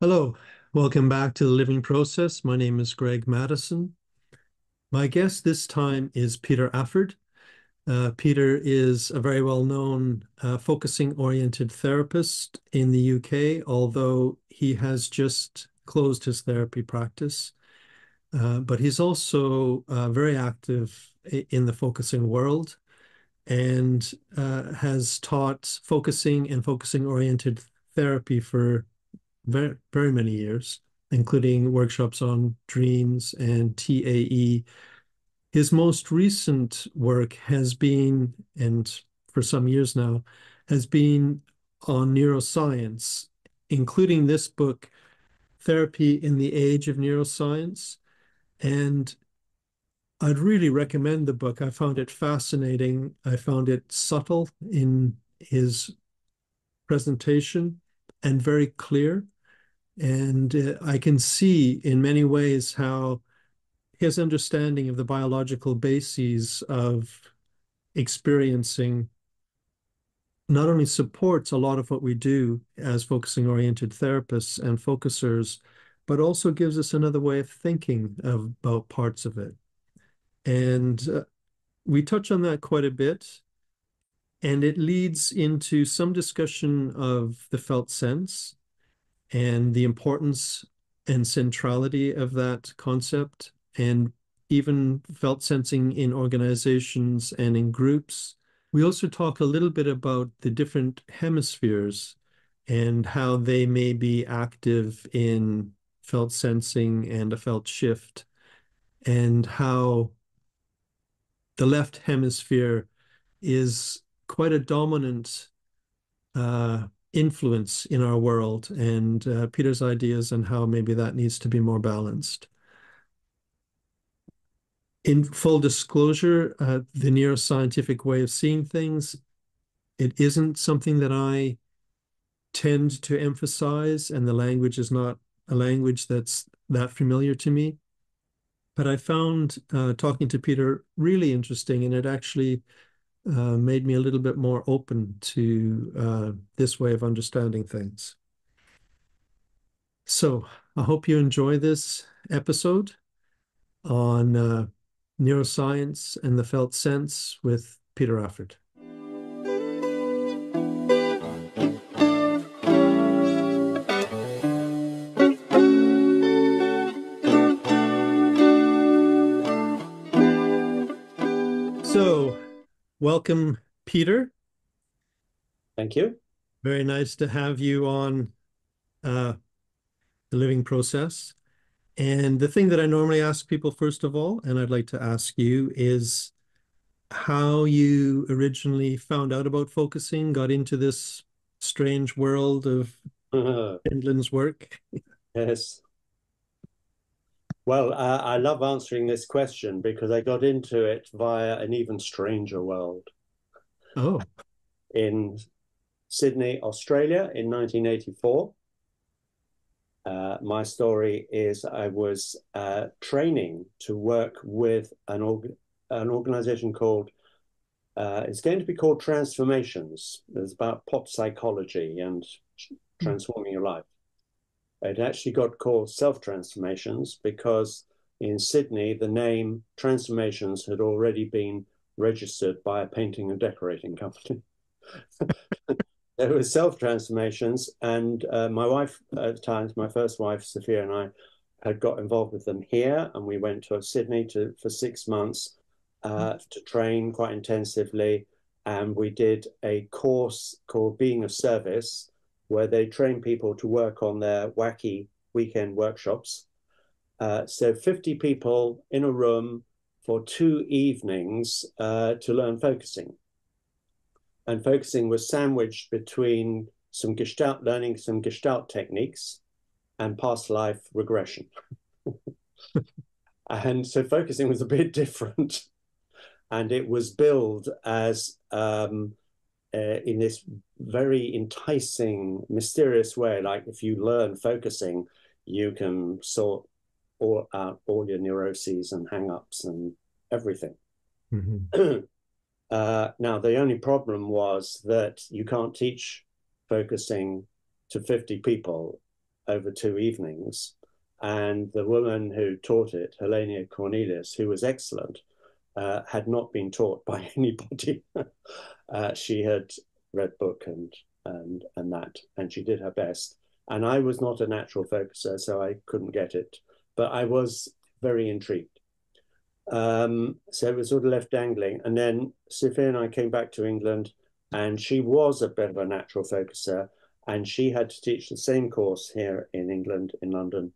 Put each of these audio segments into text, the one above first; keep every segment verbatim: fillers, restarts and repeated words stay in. Hello, welcome back to The Living Process. My name is Greg Madison. My guest this time is Peter Afford. Uh, Peter is a very well-known uh, focusing oriented therapist in the U K, although he has just closed his therapy practice. Uh, but he's also uh, very active in the focusing world and uh, has taught focusing and focusing oriented therapy for very, very many years, including workshops on dreams and T A E. His most recent work has been, and for some years now, has been on neuroscience, including this book, Therapy in the Age of Neuroscience. And I'd really recommend the book. I found it fascinating. I found it subtle in his presentation and very clear. And uh, I can see in many ways how his understanding of the biological bases of experiencing not only supports a lot of what we do as focusing-oriented therapists and focusers, but also gives us another way of thinking of, about parts of it. And uh, we touch on that quite a bit. And it leads into some discussion of the felt sense and the importance and centrality of that concept, and even felt sensing in organizations and in groups. We also talk a little bit about the different hemispheres and how they may be active in felt sensing and a felt shift, and how the left hemisphere is quite a dominant uh, influence in our world, and uh, Peter's ideas on how maybe that needs to be more balanced. In full disclosure, uh, the neuroscientific way of seeing things, it isn't something that I tend to emphasize, and the language is not a language that's that familiar to me. But I found uh, talking to Peter really interesting, and it actually Uh, made me a little bit more open to uh, this way of understanding things. So I hope you enjoy this episode on uh, neuroscience and the felt sense with Peter Afford. Welcome, Peter. Thank you. Very nice to have you on uh, The Living Process. And the thing that I normally ask people first of all, and I'd like to ask you, is how you originally found out about focusing, got into this strange world of Gendlin's work. Yes. Well, uh, I love answering this question because I got into it via an even stranger world. Oh. In Sydney, Australia in nineteen eighty-four. Uh, my story is I was uh, training to work with an, org an organization called, uh, it's going to be called Transformations. It's about pop psychology and transforming your life. It actually got called Self-Transformations because in Sydney, the name Transformations had already been registered by a painting and decorating company. There was Self-Transformations, and uh, my wife at the time, my first wife, Sophia, and I had got involved with them here, and we went to Sydney to, for six months uh, mm-hmm. to train quite intensively, and we did a course called Being of Service, where they train people to work on their wacky weekend workshops. Uh, so fifty people in a room for two evenings uh, to learn focusing. And focusing was sandwiched between some Gestalt learning, some Gestalt techniques, and past life regression. And so focusing was a bit different. And it was billed as um, Uh, in this very enticing, mysterious way, like if you learn focusing, you can sort all out all your neuroses and hang-ups and everything. Mm-hmm. uh, now, the only problem was that you can't teach focusing to fifty people over two evenings. And the woman who taught it, Helene Cornelius, who was excellent, uh, had not been taught by anybody. uh, she had read book and, and, and that, and she did her best. And I was not a natural focuser, so I couldn't get it. But I was very intrigued. Um, so it was sort of left dangling. And then Sophia and I came back to England, and she was a bit of a natural focuser, and she had to teach the same course here in England, in London.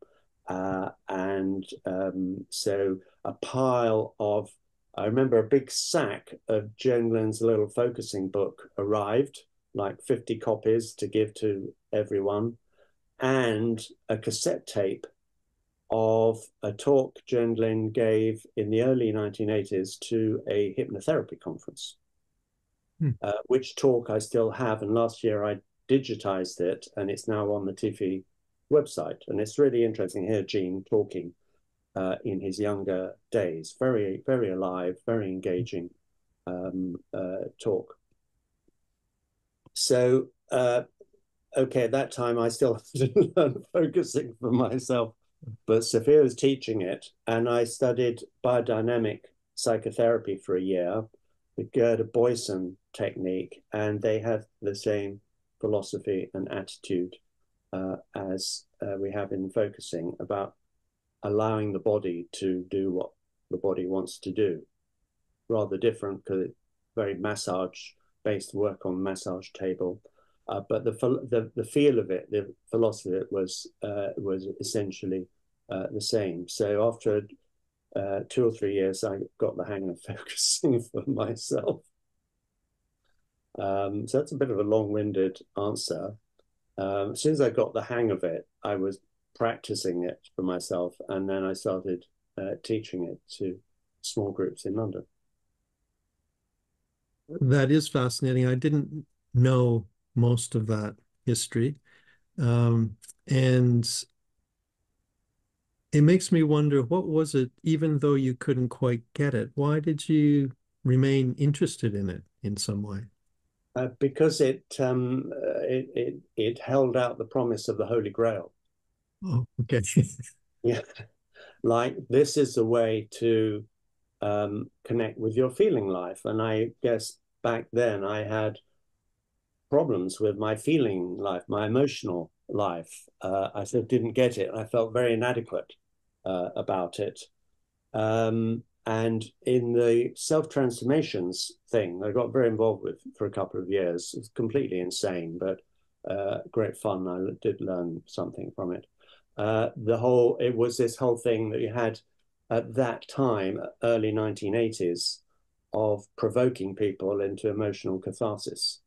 Uh, and um, so a pile of, I remember a big sack of Gendlin's little focusing book arrived, like fifty copies to give to everyone, and a cassette tape of a talk Gendlin gave in the early nineteen eighties to a hypnotherapy conference, hmm. uh, which talk I still have. And last year I digitized it, and it's now on the T I F I website. And it's really interesting here, Gene talking uh, in his younger days, very, very alive, very engaging um, uh, talk. So, uh, okay, at that time I still didn't learn focusing for myself, but Sophia was teaching it, and I studied biodynamic psychotherapy for a year, the Gerda Boysen technique, and they have the same philosophy and attitude uh, as uh, we have in focusing, about allowing the body to do what the body wants to do. Rather different, because it's very massage-based work on massage table. Uh, but the, the the feel of it, the philosophy of it was uh, was essentially uh, the same. So after uh, two or three years, I got the hang of focusing for myself. Um, so that's a bit of a long-winded answer. Um, as soon as I got the hang of it, I was practicing it for myself, and then I started uh, teaching it to small groups in London. That is fascinating. I didn't know most of that history. Um, and it makes me wonder, what was it, even though you couldn't quite get it, why did you remain interested in it in some way? Uh, because it, um, it, it, it held out the promise of the Holy Grail. Oh, okay. Yeah. Like, this is the way to um, connect with your feeling life. And I guess back then I had problems with my feeling life, my emotional life. Uh, I sort of didn't get it. I felt very inadequate uh, about it. Um, and in the self-transformations thing, I got very involved with for a couple of years. It's completely insane, but uh, great fun. I did learn something from it. Uh, the whole, it was this whole thing that you had at that time, early nineteen eighties, of provoking people into emotional catharsis.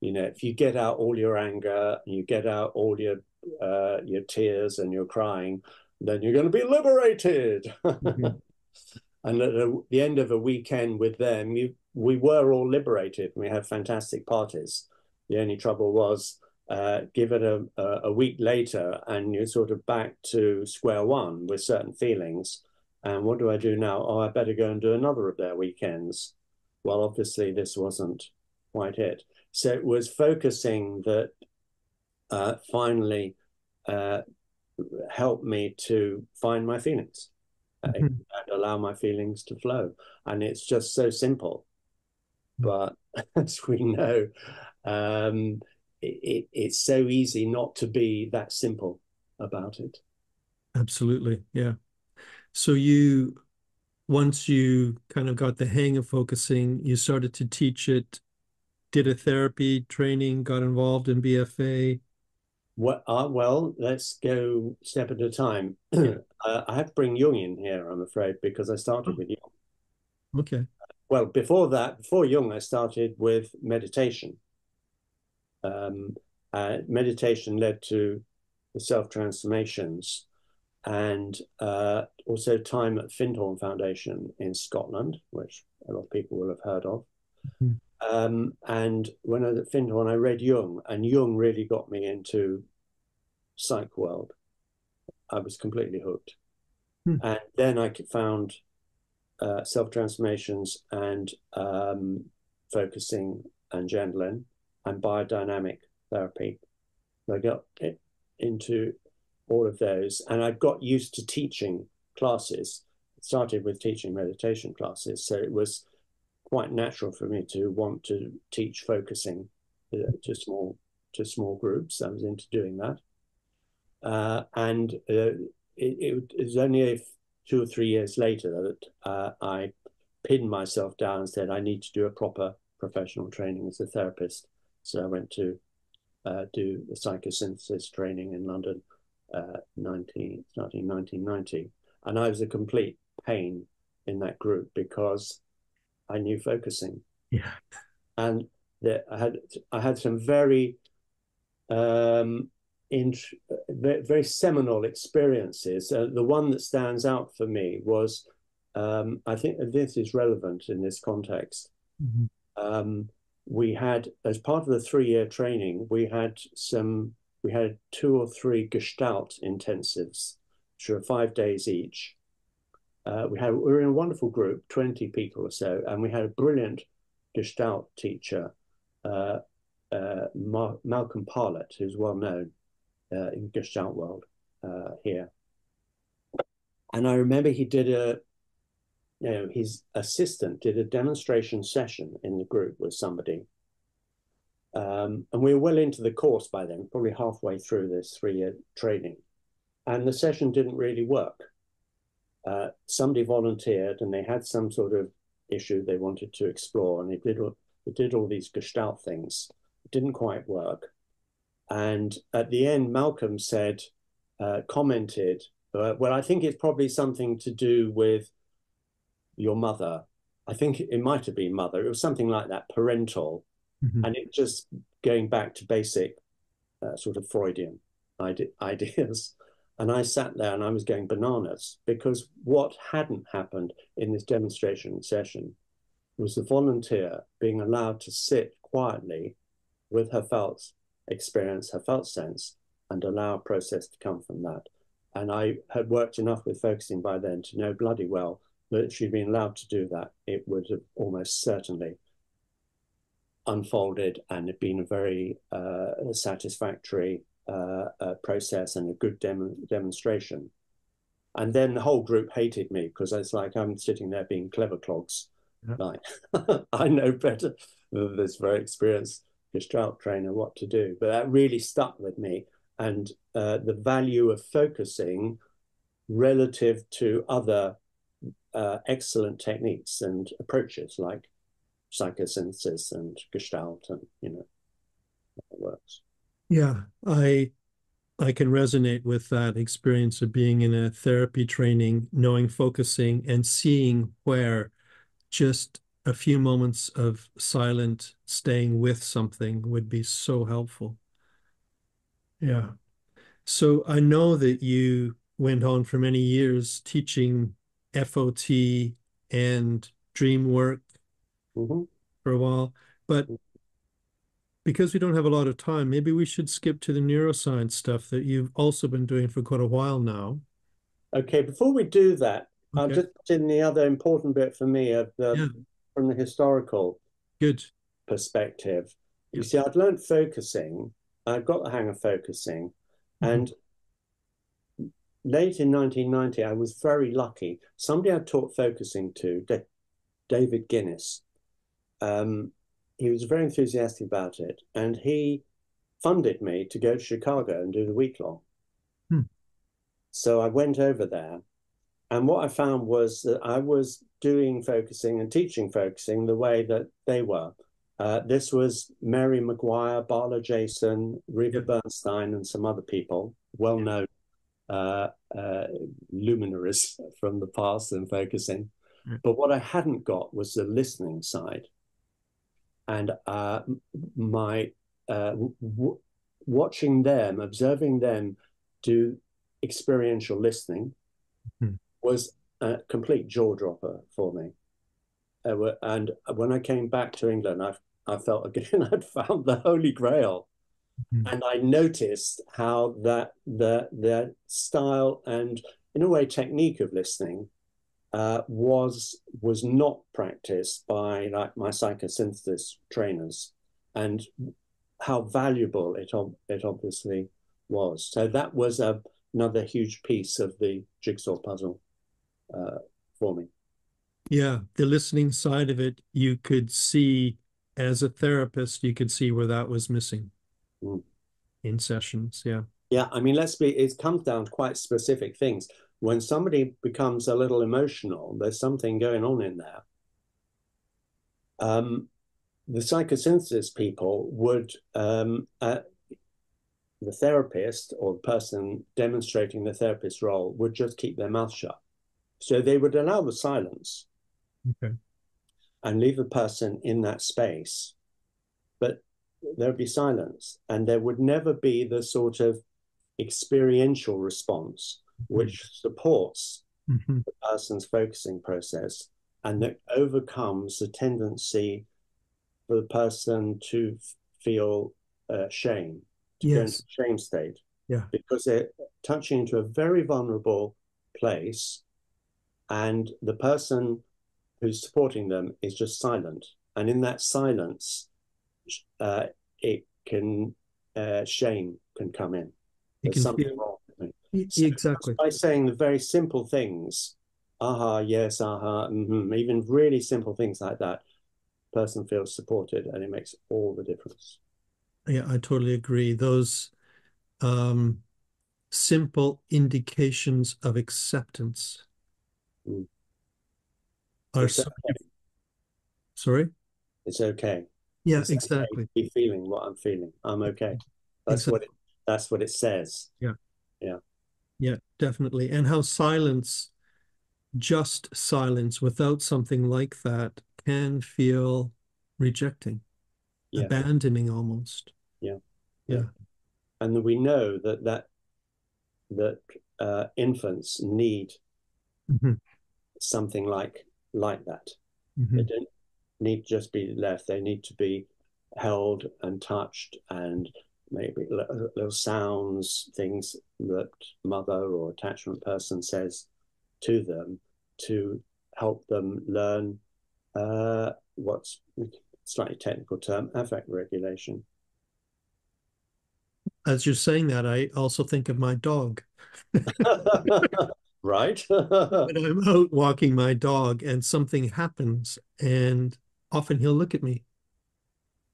You know, if you get out all your anger, and you get out all your uh, your tears and your crying, then you're going to be liberated. Mm-hmm. And at a, the end of a weekend with them, you, we were all liberated. And we had fantastic parties. The only trouble was, uh, give it a, a week later, and you're sort of back to square one with certain feelings. And what do I do now? Oh, I better go and do another of their weekends. Well, obviously, this wasn't quite it. So it was focusing that uh, finally uh, helped me to find my feelings, mm-hmm. and allow my feelings to flow. And it's just so simple. But as we know, um, it, it, it's so easy not to be that simple about it. Absolutely, yeah. So you, once you kind of got the hang of focusing, you started to teach it, did a therapy training, got involved in B F A? Well, uh, well let's go step at a time. Yeah. uh, I have to bring Jung in here, I'm afraid, because I started oh. with Jung. Okay. Well, before that, before Jung, I started with meditation. Um, uh, meditation led to the self-transformations, and uh, also time at Findhorn Foundation in Scotland, which a lot of people will have heard of. Mm-hmm. Um, and when I was at Findhorn, I read Jung, and Jung really got me into psych world. I was completely hooked. Hmm. And then I found uh, self-transformations and um, focusing and Gendlin and biodynamic therapy. I got into all of those. And I got used to teaching classes. It started with teaching meditation classes. So it was quite natural for me to want to teach focusing to, to small to small groups. I was into doing that. Uh, and uh, it, it was only a two or three years later that uh, I pinned myself down and said, I need to do a proper professional training as a therapist. So I went to uh, do the psychosynthesis training in London, uh, nineteen, starting nineteen ninety. And I was a complete pain in that group because I knew focusing. Yeah. And the, I had I had some very, um, int very, very seminal experiences. Uh, the one that stands out for me was, um, I think this is relevant in this context. Mm-hmm. um, we had, as part of the three-year training, we had some, we had two or three Gestalt intensives, which were five days each. Uh, we had we were in a wonderful group, twenty people or so, and we had a brilliant Gestalt teacher, uh, uh, Ma Malcolm Parlett, who's well known uh, in the Gestalt world uh, here. And I remember he did a, you know, his assistant did a demonstration session in the group with somebody. Um, and we were well into the course by then, probably halfway through this three-year training. And the session didn't really work. Uh, somebody volunteered and they had some sort of issue they wanted to explore, and they did all, they did all these Gestalt things. It didn't quite work. And at the end, Malcolm said, uh, commented, uh, well, I think it's probably something to do with your mother. I think it might have been mother. It was something like that, parental. Mm-hmm. And it just going back to basic uh, sort of Freudian ide ideas. And I sat there and I was going bananas, because what hadn't happened in this demonstration session was the volunteer being allowed to sit quietly with her felt experience, her felt sense, and allow a process to come from that. And I had worked enough with focusing by then to know bloody well that if she'd been allowed to do that, it would have almost certainly unfolded and had been a very uh, satisfactory Uh, uh, process and a good demo demonstration. And then the whole group hated me, because it's like I'm sitting there being clever clogs. Yeah. Like, I know better than this very experienced Gestalt trainer what to do. But that really stuck with me, and uh, the value of focusing relative to other uh, excellent techniques and approaches like psychosynthesis and Gestalt, and, you know, that works. Yeah, I I can resonate with that experience of being in a therapy training, knowing focusing, and seeing where just a few moments of silent staying with something would be so helpful. Yeah. So I know that you went on for many years teaching F O T and dream work mm-hmm. for a while, but because we don't have a lot of time, maybe we should skip to the neuroscience stuff that you've also been doing for quite a while now. Okay, before we do that, okay. I'll just put in the other important bit for me of the, yeah. from the historical Good. perspective. You yeah. see, I'd learned focusing, I've got the hang of focusing, mm-hmm. and late in nineteen ninety, I was very lucky. Somebody I taught focusing to, D David Guinness, um, he was very enthusiastic about it, and he funded me to go to Chicago and do the week long. Hmm. So I went over there, and what I found was that I was doing focusing and teaching focusing the way that they were. Uh, this was Mary Maguire, Barla Jason, Rita yeah. Bernstein, and some other people, well-known uh, uh, luminaries from the past in focusing. Yeah. But what I hadn't got was the listening side. And uh, my uh, w watching them, observing them do experiential listening mm-hmm. was a complete jaw-dropper for me. Uh, and when I came back to England, I, I felt again I'd found the Holy Grail. Mm-hmm. And I noticed how that the, the style and, in a way, technique of listening Uh, was was not practiced by like my psychosynthesis trainers, and how valuable it, ob it obviously was. So that was a another huge piece of the jigsaw puzzle uh, for me. Yeah, the listening side of it, you could see, as a therapist, you could see where that was missing mm. in sessions, yeah. Yeah, I mean, let's be, it comes down to quite specific things. When somebody becomes a little emotional, there's something going on in there. Um, the psychosynthesis people would, um, uh, the therapist or the person demonstrating the therapist's role would just keep their mouth shut. So they would allow the silence okay. and leave the person in that space, but there would be silence, and there would never be the sort of experiential response which supports mm-hmm. the person's focusing process, and that overcomes the tendency for the person to feel uh, shame, to yes. go into a shame state, yeah. because they're touching into a very vulnerable place, and the person who's supporting them is just silent. And in that silence, uh, it can, uh, shame can come in. There's something feel... wrong with me. So exactly. By saying the very simple things, aha, yes, aha, mm-hmm, even really simple things like that, person feels supported, and it makes all the difference. Yeah, I totally agree. Those um, simple indications of acceptance. Mm. Are it's so... okay. Sorry? It's okay. Yeah, it's exactly. Okay. Be feeling what I'm feeling. I'm okay. That's exactly. what it, that's what it says. Yeah. Yeah. Yeah, definitely. And how silence, just silence without something like that, can feel rejecting, yeah. abandoning almost. Yeah. Yeah. And we know that that, that uh, infants need mm-hmm. something like like that. Mm-hmm. They don't need to just be left. They need to be held and touched, and maybe little sounds, things that mother or attachment person says to them to help them learn uh, what's a slightly technical term, affect regulation. As you're saying that, I also think of my dog. Right. When I'm out walking my dog and something happens, and often he'll look at me.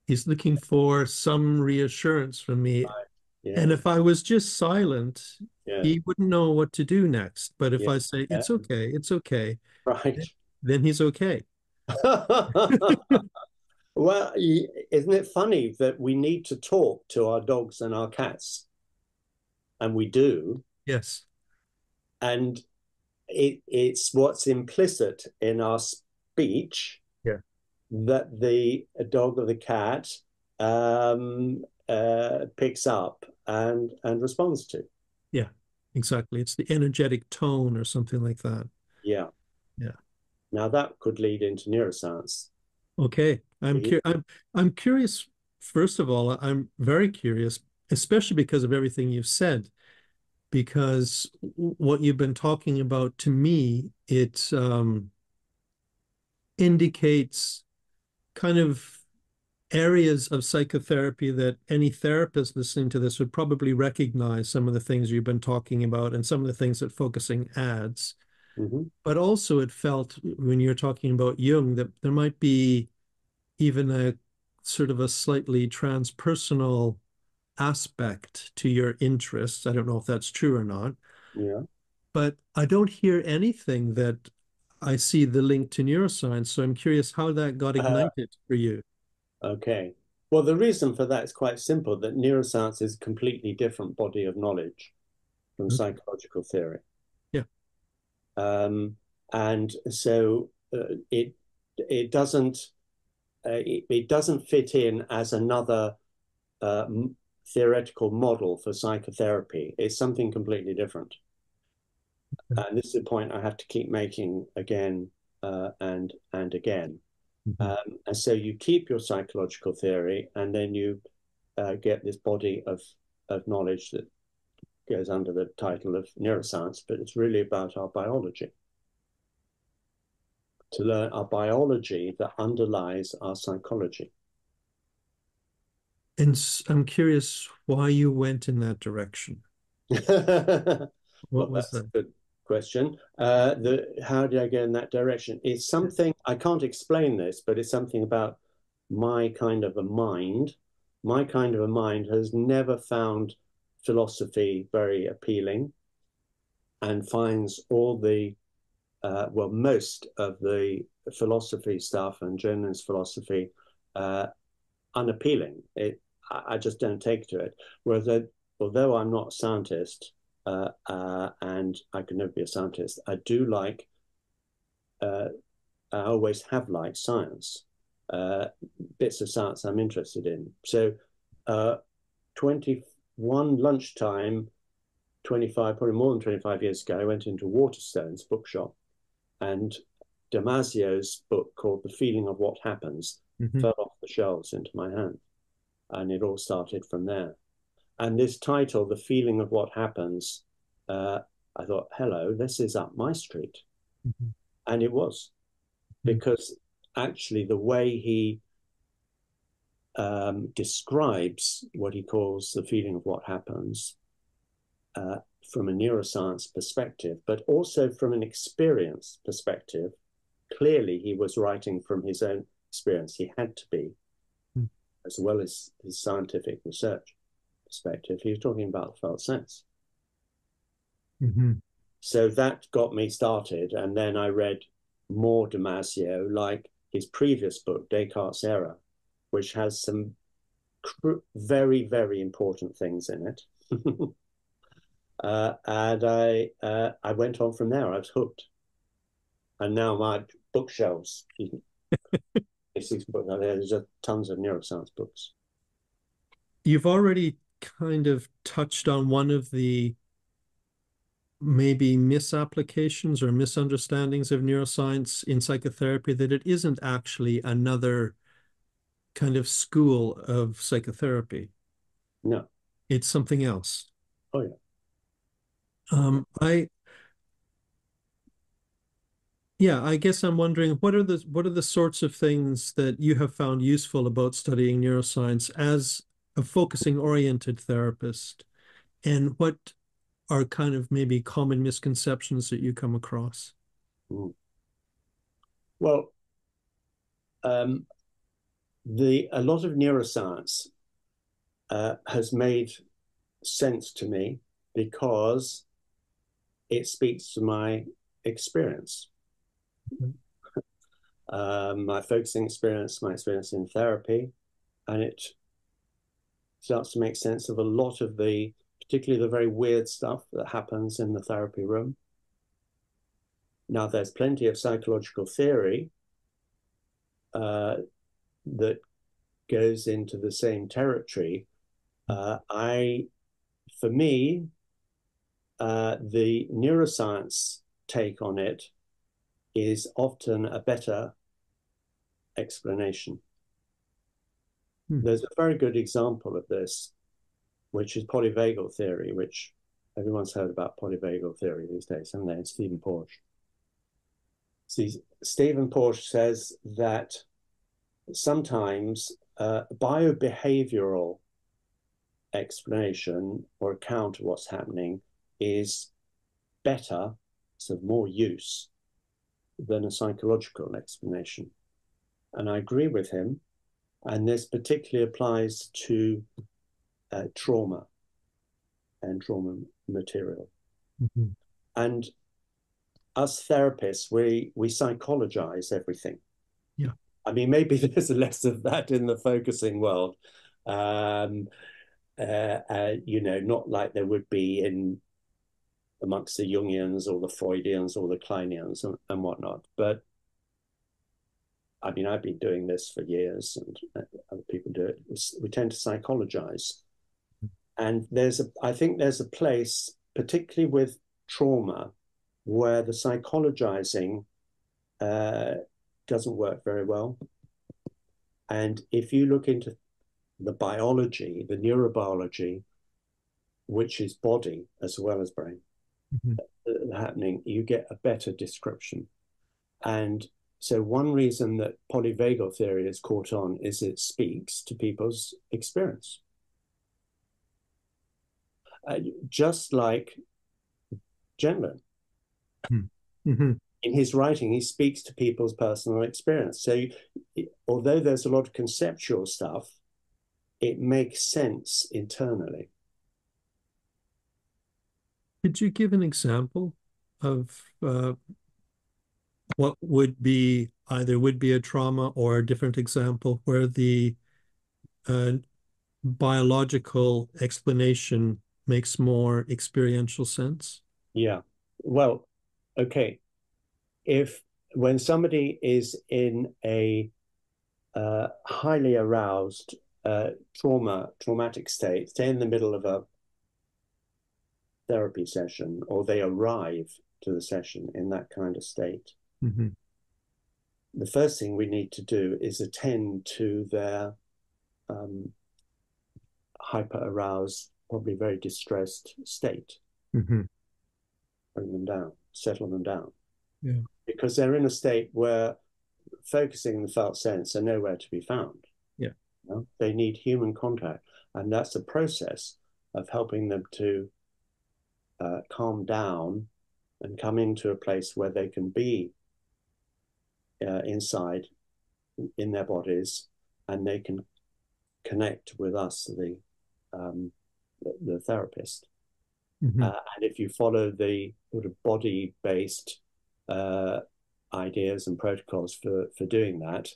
He's looking for some reassurance from me. Right. Yeah. And if I was just silent, yeah. he wouldn't know what to do next. But if yeah. I say, it's yeah. okay, it's okay, right, then he's okay. Well, isn't it funny that we need to talk to our dogs and our cats? And we do. Yes. And it, it's what's implicit in our speech yeah. that the dog or the cat um, uh, picks up and, and responds to. Yeah, exactly. It's the energetic tone or something like that. Yeah. Yeah. Now that could lead into neuroscience. Okay. I'm, cur I'm, I'm curious, first of all, I'm very curious, especially because of everything you've said. Because what you've been talking about, to me, it um, indicates kind of areas of psychotherapy that any therapist listening to this would probably recognize some of the things you've been talking about and some of the things that focusing adds. Mm-hmm. But also it felt, when you're talking about Jung, that there might be even a sort of a slightly transpersonal aspect to your interests. I don't know if that's true or not. Yeah. But I don't hear anything that I see the link to neuroscience. So I'm curious how that got ignited uh, for you. Okay. Well, the reason for that is quite simple, that neuroscience is a completely different body of knowledge from mm-hmm. psychological theory. Yeah. Um, and so uh, it, it, doesn't, uh, it, it doesn't fit in as another uh, theoretical model for psychotherapy. Is something completely different. Okay. And this is the point I have to keep making again uh, and and again. Mm-hmm. Um, and so you keep your psychological theory, and then you uh, get this body of, of knowledge that goes under the title of neuroscience, but it's really about our biology. To learn our biology that underlies our psychology. And I'm curious why you went in that direction. What was well, that's the... a good question. Uh, the, how did I go in that direction? It's something, I can't explain this, but it's something about my kind of a mind. My kind of a mind has never found philosophy very appealing and finds all the, uh, well, most of the philosophy stuff and Gendlin's philosophy uh, unappealing. It, I just don't take to it. Whereas, I, although I'm not a scientist, uh, uh, and I could never be a scientist, I do like, uh, I always have liked science, uh, bits of science I'm interested in. So uh, twenty-one lunchtime, twenty-five, probably more than twenty-five years ago, I went into Waterstone's bookshop, and Damasio's book called The Feeling of What Happens mm-hmm. fell off the shelves into my hand. And it all started from there. And this title, The Feeling of What Happens, uh, I thought, hello, this is up my street. Mm-hmm. And it was, mm-hmm. because actually the way he um, describes what he calls the feeling of what happens uh, from a neuroscience perspective, but also from an experience perspective, clearly he was writing from his own experience. He had to be. As well as his scientific research perspective, he was talking about the felt sense. Mm-hmm. So that got me started, and then I read more Damasio, like his previous book, Descartes' Era, which has some very, very important things in it. uh, and I, uh, I went on from there. I was hooked, and now my bookshelves. There's tons of neuroscience books. You've already kind of touched on one of the maybe misapplications or misunderstandings of neuroscience in psychotherapy, that it isn't actually another kind of school of psychotherapy. No. It's something else. Oh, yeah. Um, I... Yeah, I guess I'm wondering, what are the what are the sorts of things that you have found useful about studying neuroscience as a focusing oriented therapist, and what are kind of maybe common misconceptions that you come across? Ooh. Well, um, the a lot of neuroscience uh, has made sense to me because it speaks to my experience. Um, my focusing experience, my experience in therapy, and it starts to make sense of a lot of the, particularly the very weird stuff that happens in the therapy room. Now, there's plenty of psychological theory uh, that goes into the same territory. Uh, I, for me, uh, the neuroscience take on it is often a better explanation. Hmm. There's a very good example of this, which is polyvagal theory, which everyone's heard about polyvagal theory these days, haven't they? It's Stephen Porges. See, Stephen Porges says that sometimes uh, biobehavioral explanation or account of what's happening is better, so more use, than a psychological explanation. And I agree with him. And this particularly applies to uh, trauma and trauma material. Mm-hmm. And us therapists, we, we psychologize everything. Yeah. I mean, maybe there's less of that in the focusing world. Um, uh, uh, you know, not like there would be in amongst the Jungians or the Freudians or the Kleinians and, and whatnot. But I mean, I've been doing this for years, and other people do it. We tend to psychologize. And there's a, I think there's a place, particularly with trauma, where the psychologizing uh, doesn't work very well. And if you look into the biology, the neurobiology, which is body as well as brain, Mm-hmm. happening, you get a better description. And so one reason that polyvagal theory is caught on is it speaks to people's experience. uh, just like Gendlin. Mm-hmm. In his writing, he speaks to people's personal experience. So although there's a lot of conceptual stuff, it makes sense internally. Could you give an example of uh, what would be either would be a trauma or a different example where the uh, biological explanation makes more experiential sense? Yeah. Well, okay. If when somebody is in a uh, highly aroused uh, trauma, traumatic state, say in the middle of a therapy session, or they arrive to the session in that kind of state, mm-hmm. the first thing we need to do is attend to their um, hyper-aroused, probably very distressed state. Mm-hmm. Bring them down, settle them down. Yeah. Because they're in a state where focusing the felt sense are nowhere to be found. Yeah, you know? They need human contact, and that's the process of helping them to uh, calm down and come into a place where they can be uh, inside in their bodies, and they can connect with us, the um, the, the therapist. Mm-hmm. uh, and if you follow the sort of body-based uh ideas and protocols for for doing that,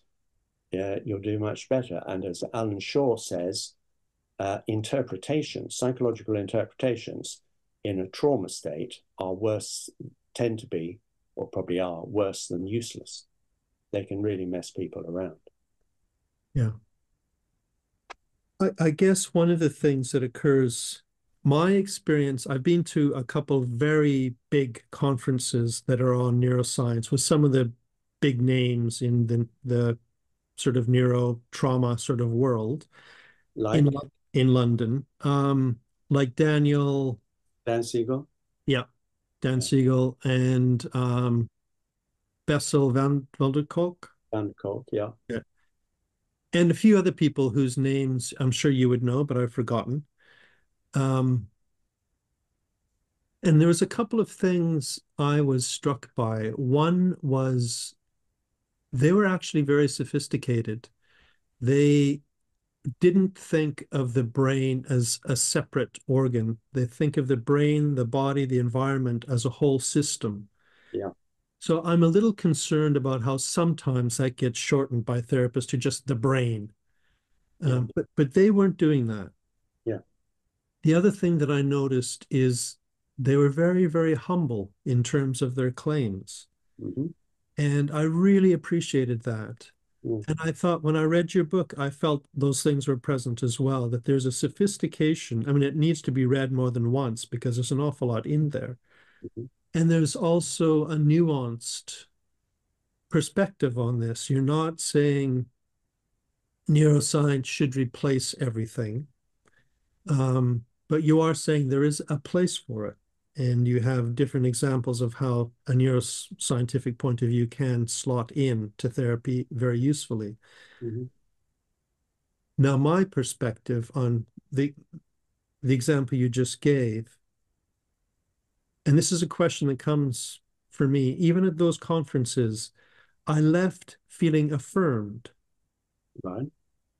yeah, you'll do much better. And as Alan Shaw says, uh interpretations, psychological interpretations in a trauma state are worse, tend to be, or probably are worse than useless. They can really mess people around. Yeah. I, I guess one of the things that occurs, my experience, I've been to a couple of very big conferences that are on neuroscience with some of the big names in the, the sort of neurotrauma sort of world, like in, in London, um, like Daniel. Dan Siegel? Yeah, Dan Siegel and um, Bessel van der Kolk. Van der Kolk, yeah. yeah. And a few other people whose names I'm sure you would know, but I've forgotten. Um, and there was a couple of things I was struck by. One was they were actually very sophisticated. They didn't think of the brain as a separate organ. They think of the brain, the body, the environment as a whole system. Yeah. So I'm a little concerned about how sometimes that gets shortened by therapists to just the brain. Um, yeah. but, but they weren't doing that. The other thing that I noticed is they were very, very humble in terms of their claims. Mm-hmm. And I really appreciated that. Mm. And I thought when I read your book, I felt those things were present as well, that there's a sophistication. I mean, it needs to be read more than once because there's an awful lot in there. Mm-hmm. And there's also a nuanced perspective on this. You're not saying neuroscience should replace everything. Um, but you are saying there is a place for it, and you have different examples of how a neuroscientific point of view can slot in to therapy very usefully. Mm-hmm. Now, my perspective on the, the example you just gave, and this is a question that comes for me, even at those conferences, I left feeling affirmed. Right.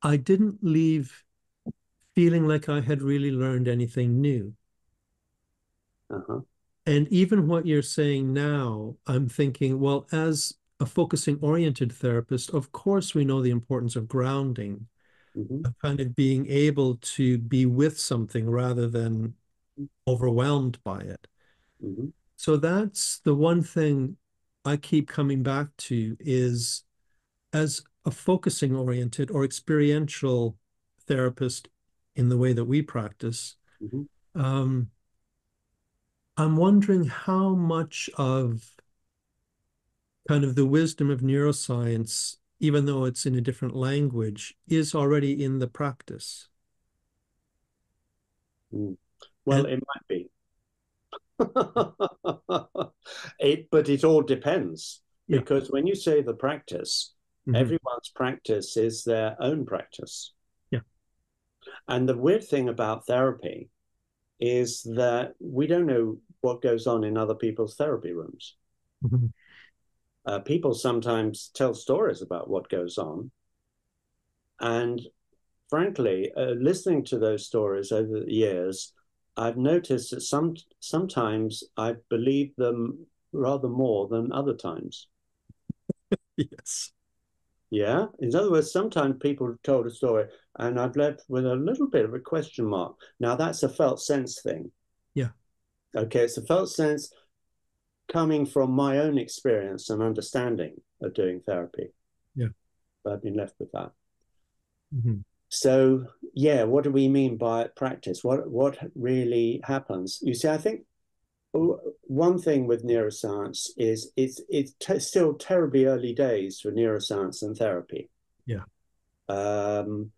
I didn't leave feeling like I had really learned anything new. Uh-huh. And even what you're saying now, I'm thinking, well, as a focusing oriented therapist, of course we know the importance of grounding, mm-hmm. of kind of being able to be with something rather than overwhelmed by it. Mm-hmm. So that's the one thing I keep coming back to is as a focusing oriented or experiential therapist, in the way that we practice, mm-hmm. um, I'm wondering how much of kind of the wisdom of neuroscience, even though it's in a different language, is already in the practice. Mm. Well, and, it might be. it, but it all depends. Yeah. Because when you say the practice, mm-hmm. everyone's practice is their own practice. And the weird thing about therapy is that we don't know what goes on in other people's therapy rooms. Mm-hmm. Uh, people sometimes tell stories about what goes on. And frankly, uh, listening to those stories over the years, I've noticed that some sometimes I believe them rather more than other times. Yes. Yeah. In other words, sometimes people have told a story and I've left with a little bit of a question mark. Now, that's a felt sense thing. Yeah. Okay. It's a felt sense coming from my own experience and understanding of doing therapy. Yeah. But I've been left with that. Mm-hmm. So, yeah, what do we mean by practice? What what really happens? You see, I think one thing with neuroscience is it's it's t- still terribly early days for neuroscience and therapy. Yeah. Um,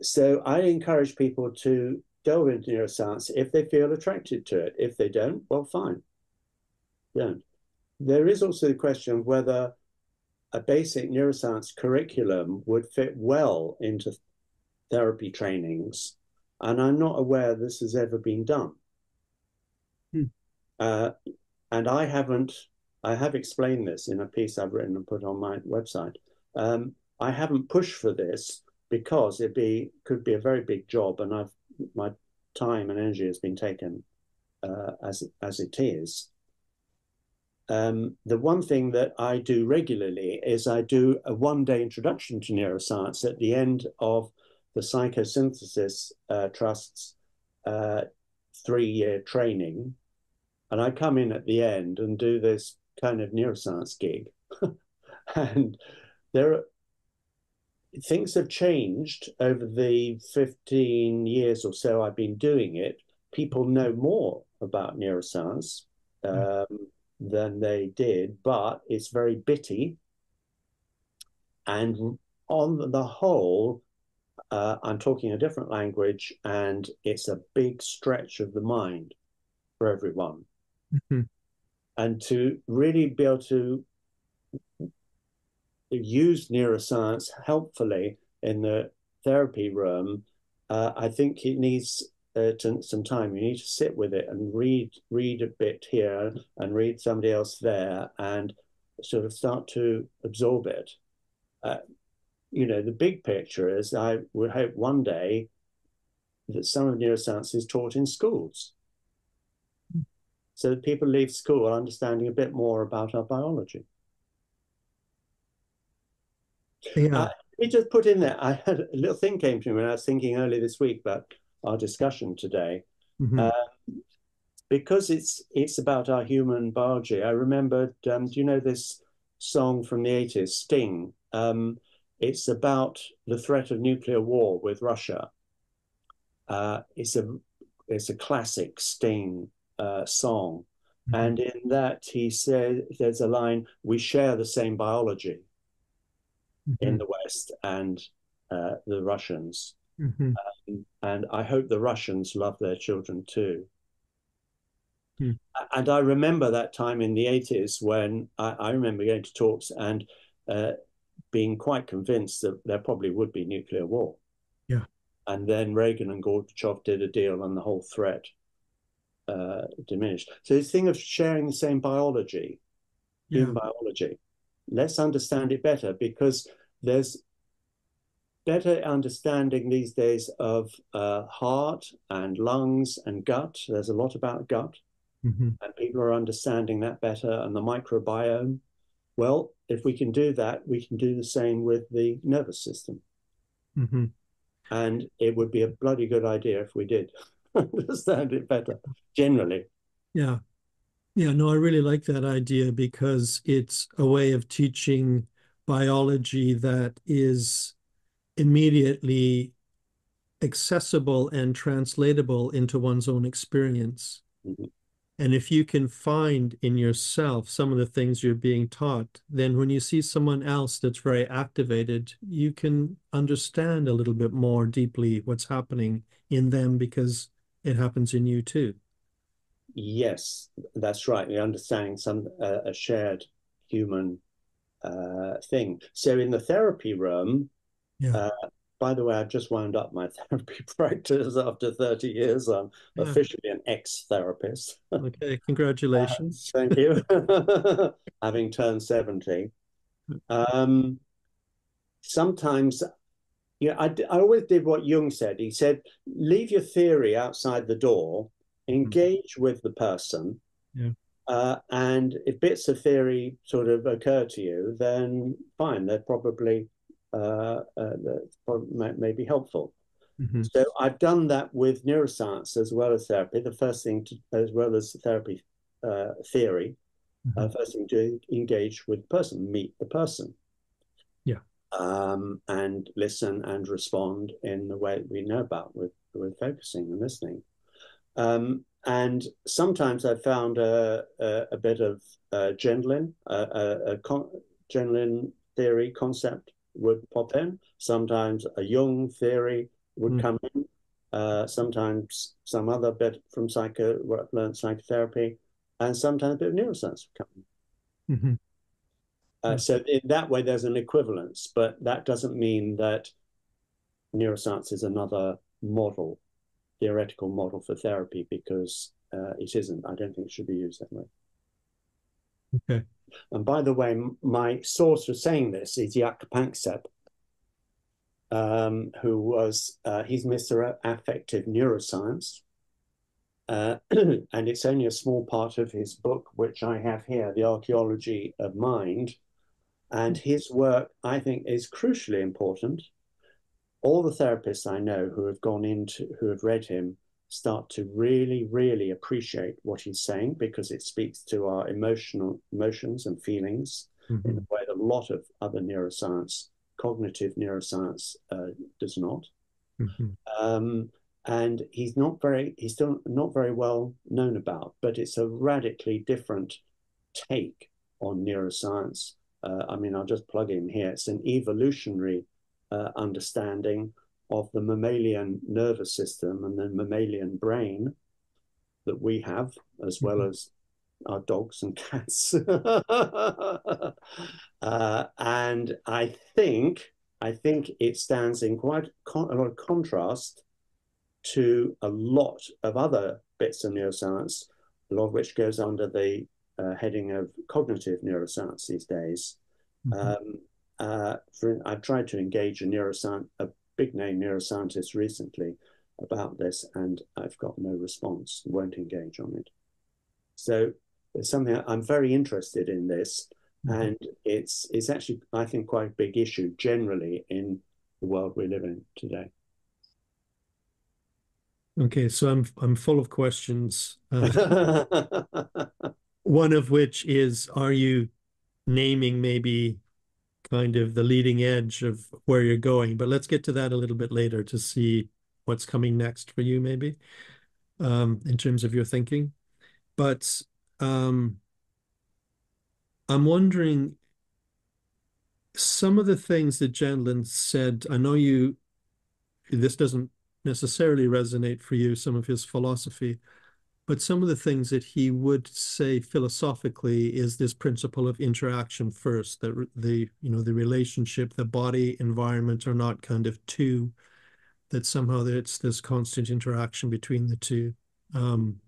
so I encourage people to delve into neuroscience if they feel attracted to it. If they don't, well, fine. Don't. There is also the question of whether a basic neuroscience curriculum would fit well into therapy trainings, and I'm not aware this has ever been done. Hmm. Uh, and I haven't, I have explained this in a piece I've written and put on my website. Um, I haven't pushed for this because it be could be a very big job, and I've my time and energy has been taken uh, as as it is. Um, the one thing that I do regularly is I do a one-day introduction to neuroscience at the end of the Psychosynthesis uh, Trust's uh, three-year training. And I come in at the end and do this kind of neuroscience gig. And there are, things have changed over the fifteen years or so I've been doing it. People know more about neuroscience. Mm. Um, than they did, but it's very bitty. And on the whole, uh, I'm talking a different language, and it's a big stretch of the mind for everyone. Mm-hmm. And to really be able to use neuroscience helpfully in the therapy room, uh, I think it needs Uh, to, some time. You need to sit with it and read read a bit here and read somebody else there and sort of start to absorb it. Uh, you know, the big picture is I would hope one day that some of neuroscience is taught in schools. Mm. So that people leave school understanding a bit more about our biology. Yeah. Uh, let me just put in there, I had a little thing came to me when I was thinking earlier this week about our discussion today. Mm-hmm. uh, because it's it's about our human biology. I remembered, um, do you know this song from the eighties, Sting? Um, it's about the threat of nuclear war with Russia. Uh, it's a it's a classic Sting uh, song, mm-hmm. and in that he says there's a line: "We share the same biology mm-hmm. in the West and uh, the Russians." Mm-hmm. um, and I hope the Russians love their children too. Mm. And I remember that time in the eighties when I, I remember going to talks and uh, being quite convinced that there probably would be nuclear war. Yeah. And then Reagan and Gorbachev did a deal and the whole threat uh, diminished. So this thing of sharing the same biology, yeah. human biology, let's understand it better, because there's better understanding these days of uh, heart and lungs and gut. There's a lot about gut, mm-hmm. and people are understanding that better, and the microbiome. Well, if we can do that, we can do the same with the nervous system. Mm-hmm. And it would be a bloody good idea if we did understand it better, generally. Yeah. Yeah, no, I really like that idea, because it's a way of teaching biology that is immediately accessible and translatable into one's own experience. Mm-hmm. And if you can find in yourself some of the things you're being taught, then when you see someone else that's very activated, you can understand a little bit more deeply what's happening in them, because it happens in you too. Yes, that's right. You're understanding some uh, a shared human uh, thing. So in the therapy room, yeah. Uh, By the way, I've just wound up my therapy practice after thirty years. I'm yeah. officially an ex-therapist. Okay, congratulations. Uh, thank you. Having turned seventy. Um, sometimes, yeah, I, I always did what Jung said. He said, leave your theory outside the door, engage mm. with the person. Yeah. Uh, and if bits of theory sort of occur to you, then fine, they're probably uh, uh, may, may be helpful. Mm-hmm. So I've done that with neuroscience as well as therapy. The first thing, to, as well as therapy uh, theory, mm-hmm. uh, first thing to engage with the person, meet the person, yeah, um, and listen and respond in the way we know about with with focusing and listening. Um, And sometimes I found a, a, a bit of uh, Gendlin, a, a, a con Gendlin theory concept would pop in. Sometimes a Jung theory would mm. come in. Uh, sometimes some other bit from psycho, what I've learned psychotherapy, and sometimes a bit of neuroscience would come in. Mm-hmm. uh, yeah. So in that way, there's an equivalence, but that doesn't mean that neuroscience is another model. Theoretical model for therapy, because uh, it isn't. I don't think it should be used that way. Okay. And by the way, my source for saying this is Jaak Panksepp, um, who was, uh, he's Mister Affective Neuroscience. Uh, and it's only a small part of his book, which I have here, The Archaeology of Mind. And his work, I think, is crucially important. All the therapists I know who have gone into, who have read him, start to really, really appreciate what he's saying, because it speaks to our emotional emotions and feelings mm-hmm. in a way that a lot of other neuroscience, cognitive neuroscience, uh, does not. Mm-hmm. um, and he's not very, he's still not very well known about, but it's a radically different take on neuroscience. Uh, I mean, I'll just plug in here. It's an evolutionary Uh, understanding of the mammalian nervous system and the mammalian brain that we have, as well mm-hmm. as our dogs and cats. uh, and I think, I think it stands in quite con a lot of contrast to a lot of other bits of neuroscience, a lot of which goes under the uh, heading of cognitive neuroscience these days. Mm-hmm. um, Uh, for, I've tried to engage a neuroscientist, a big name neuroscientist recently about this, and I've got no response, won't engage on it. So it's something I'm very interested in this, mm-hmm. and it's, it's actually, I think, quite a big issue generally in the world we live in today. Okay, so I'm, I'm full of questions. Uh, one of which is, are you naming maybe kind of the leading edge of where you're going? But let's get to that a little bit later to see what's coming next for you, maybe, um, in terms of your thinking. But um, I'm wondering, some of the things that Gendlin said, I know you, this doesn't necessarily resonate for you, some of his philosophy, but some of the things that he would say philosophically is this principle of interaction first, that the, you know, the relationship, the body, environment are not kind of two, that somehow it's this constant interaction between the two. Um,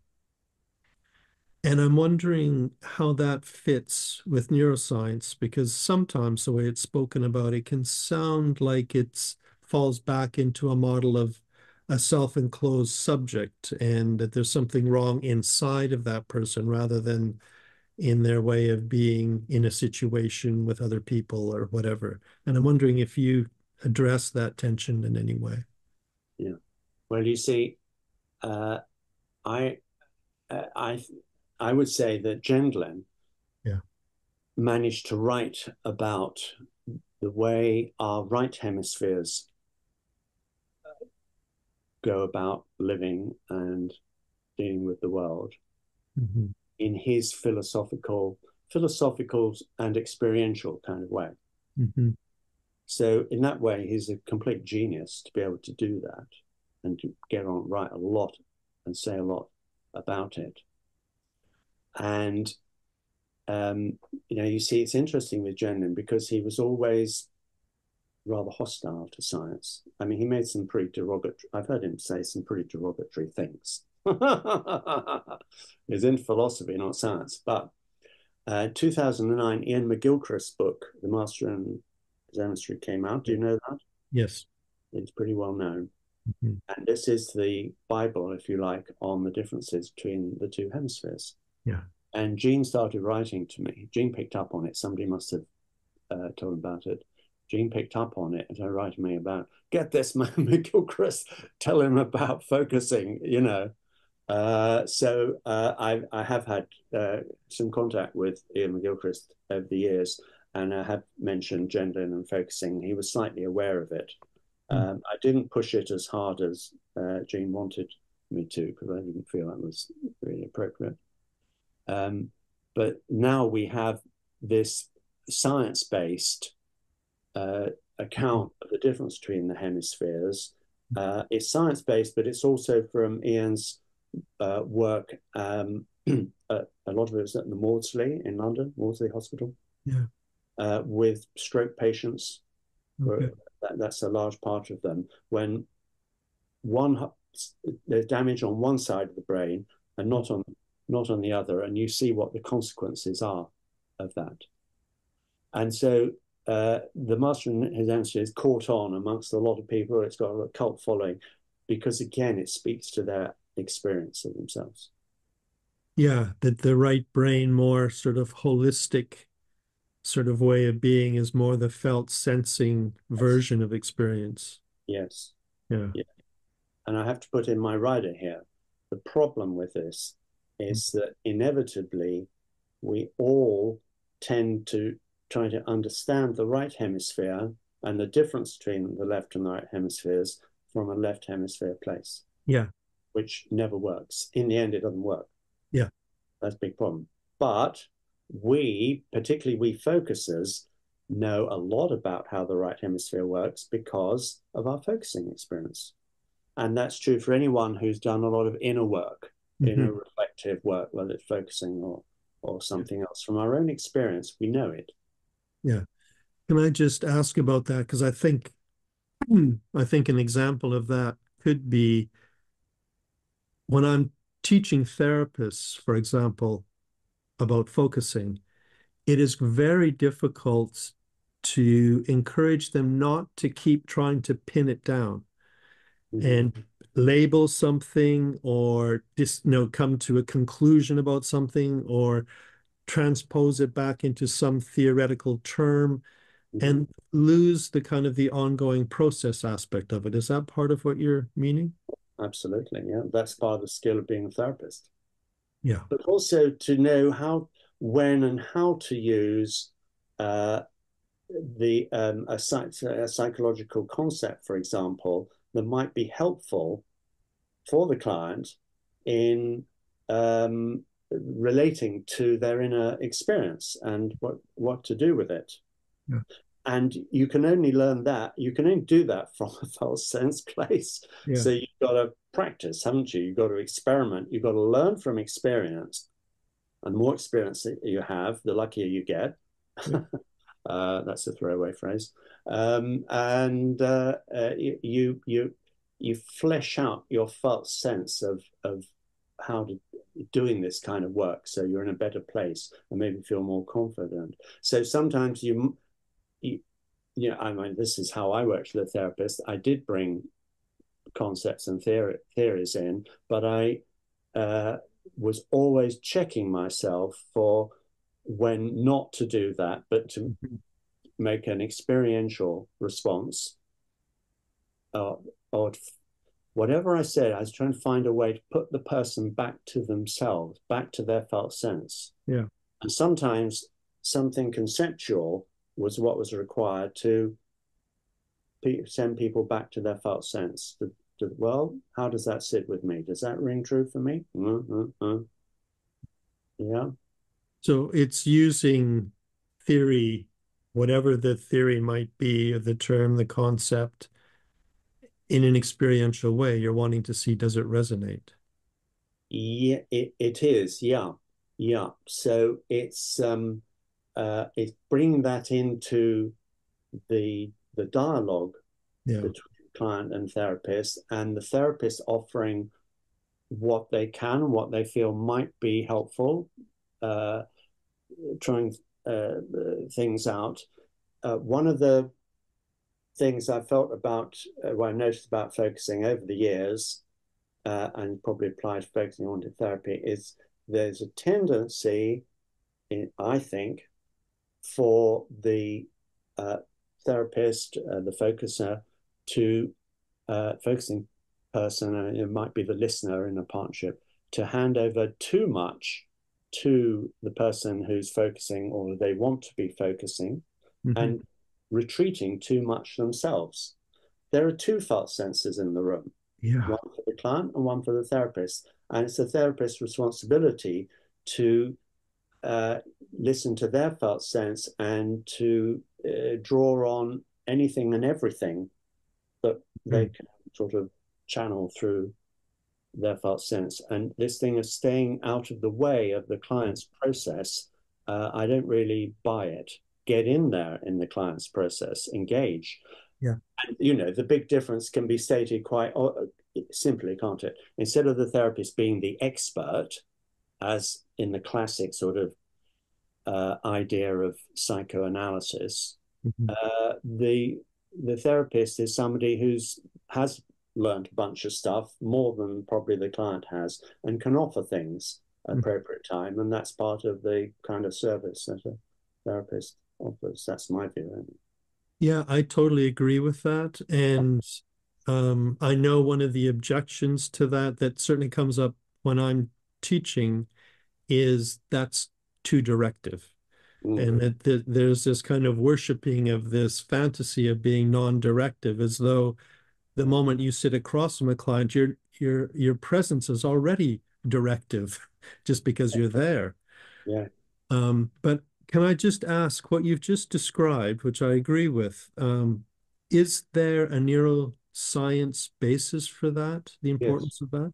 and I'm wondering how that fits with neuroscience, because sometimes the way it's spoken about, it can sound like it falls back into a model of a self-enclosed subject, and that there's something wrong inside of that person rather than in their way of being in a situation with other people or whatever. And I'm wondering if you address that tension in any way. Yeah. Well, you see, uh, I, I, I would say that Gendlin yeah. managed to write about the way our right hemispheres go about living and dealing with the world mm-hmm. in his philosophical, philosophical and experiential kind of way. Mm-hmm. So in that way, he's a complete genius to be able to do that and to get on, write a lot and say a lot about it. And, um, you know, you see, it's interesting with Gendlin because he was always rather hostile to science. I mean, he made some pretty derogatory, I've heard him say some pretty derogatory things. It's in philosophy, not science. But uh, two thousand nine, Ian McGilchrist's book, The Master in Chemistry, came out. Do you know that? Yes. It's pretty well known. Mm-hmm. And this is the Bible, if you like, on the differences between the two hemispheres. Yeah. And Jean started writing to me. Jean picked up on it. Somebody must have uh, told him about it. Jean picked up on it and started writing me about, get this man McGilchrist, tell him about focusing, you know. Uh, so uh, I, I have had uh, some contact with Ian McGilchrist over the years, and I have mentioned Gendlin and focusing. He was slightly aware of it. Mm. Um, I didn't push it as hard as uh, Jean wanted me to, because I didn't feel that was really appropriate. Um, but now we have this science-based uh, account of the difference between the hemispheres. Uh, it's science-based, but it's also from Ian's uh, work. Um, a, a lot of it was at the Maudsley in London, Maudsley Hospital, yeah. uh, with stroke patients. Okay. That, that's a large part of them. When one there's damage on one side of the brain and not on not on the other, and you see what the consequences are of that. And so uh, the Master and His Ancestry is caught on amongst a lot of people. It's got a cult following because, again, it speaks to their experience of themselves. Yeah, that the right brain, more sort of holistic sort of way of being, is more the felt sensing version of experience. Yes. Yeah. yeah. And I have to put in my rider here. The problem with this is that inevitably we all tend to try to understand the right hemisphere and the difference between the left and the right hemispheres from a left hemisphere place. Yeah. Which never works. In the end, it doesn't work. Yeah. That's a big problem. But we, particularly we focusers, know a lot about how the right hemisphere works because of our focusing experience. And that's true for anyone who's done a lot of inner work. Mm-hmm. Inner reflective work, whether it's focusing or or something else. From our own experience, we know it. Yeah. Can I just ask about that? Because I think I think an example of that could be when I'm teaching therapists, for example, about focusing, it is very difficult to encourage them not to keep trying to pin it down. Mm-hmm. And label something, or just, you know, come to a conclusion about something, or transpose it back into some theoretical term, and lose the kind of the ongoing process aspect of it. Is that part of what you're meaning? Absolutely, yeah. That's part of the skill of being a therapist. Yeah. But also to know how, when, and how to use uh, the um, a, psych a psychological concept, for example, that might be helpful for the client in um, relating to their inner experience and what, what to do with it. Yeah. And you can only learn that, you can only do that from a felt sense place. Yeah. So you've got to practice, haven't you? You've got to experiment, you've got to learn from experience. And the more experience that you have, the luckier you get. Yeah. Uh, that's a throwaway phrase. Um, and uh, uh, you you you flesh out your felt sense of of how to, doing this kind of work, so you're in a better place and maybe feel more confident. So sometimes you you, you know, I mean, this is how I worked with a therapist. I did bring concepts and theory, theories in, but I uh, was always checking myself for when not to do that, but to mm-hmm. make an experiential response. Uh, or whatever I said, I was trying to find a way to put the person back to themselves, back to their felt sense. Yeah. And sometimes something conceptual was what was required to send people back to their felt sense. To, to, well, how does that sit with me? Does that ring true for me? Mm-hmm. Yeah. So it's using theory, whatever the theory might be, or the term, the concept, in an experiential way. You're wanting to see, does it resonate? Yeah, it, it is. Yeah. Yeah. So it's um, uh, it's bringing that into the the dialogue yeah. between client and therapist, and the therapist offering what they can, what they feel might be helpful, uh, trying uh, things out. Uh, one of the things I felt about, uh, what I noticed about focusing over the years, uh, and probably applied to focusing oriented therapy, is there's a tendency, in, I think, for the uh, therapist, uh, the focuser, to uh, focusing person, and it might be the listener in a partnership, to hand over too much to the person who's focusing, or they want to be focusing, mm-hmm. and retreating too much themselves. There are two felt senses in the room, yeah. one for the client and one for the therapist. And it's the therapist's responsibility to uh, listen to their felt sense and to uh, draw on anything and everything that mm-hmm. they can sort of channel through their felt sense. And this thing of staying out of the way of the client's process, uh, I don't really buy it. Get in there in the client's process, engage. Yeah. And, you know, the big difference can be stated quite simply, can't it? Instead of the therapist being the expert, as in the classic sort of uh, idea of psychoanalysis, mm-hmm. uh, the the therapist is somebody who's has learned a bunch of stuff, more than probably the client has, and can offer things at appropriate time. And that's part of the kind of service that a therapist offers. That's my view. Yeah, I totally agree with that. And um, I know one of the objections to that that certainly comes up when I'm teaching is that's too directive. And that th there's this kind of worshiping of this fantasy of being non-directive, as though the moment you sit across from a client, your your your presence is already directive just because you're there. Yeah. Um, but can I just ask, what you've just described, which I agree with, um, is there a neuroscience basis for that, the importance yes. of that?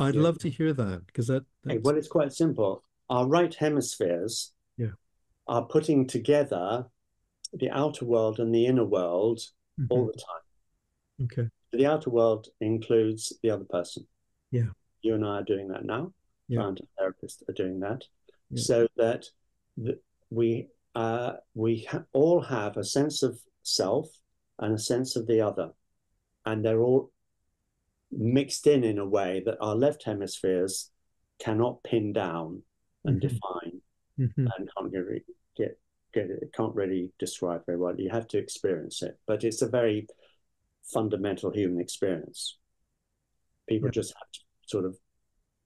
I'd yes. love to hear that, because that... Hey, well, it's quite simple. Our right hemispheres yeah. are putting together the outer world and the inner world mm-hmm. all the time. Okay. The outer world includes the other person. Yeah. You and I are doing that now. Yeah. And therapists are doing that. Yeah. So that the, we uh, we ha all have a sense of self and a sense of the other. And they're all mixed in in a way that our left hemispheres cannot pin down and mm-hmm. define mm-hmm. and can't really, get, get it, can't really describe very well. You have to experience it. But it's a very fundamental human experience. People yeah. just have to sort of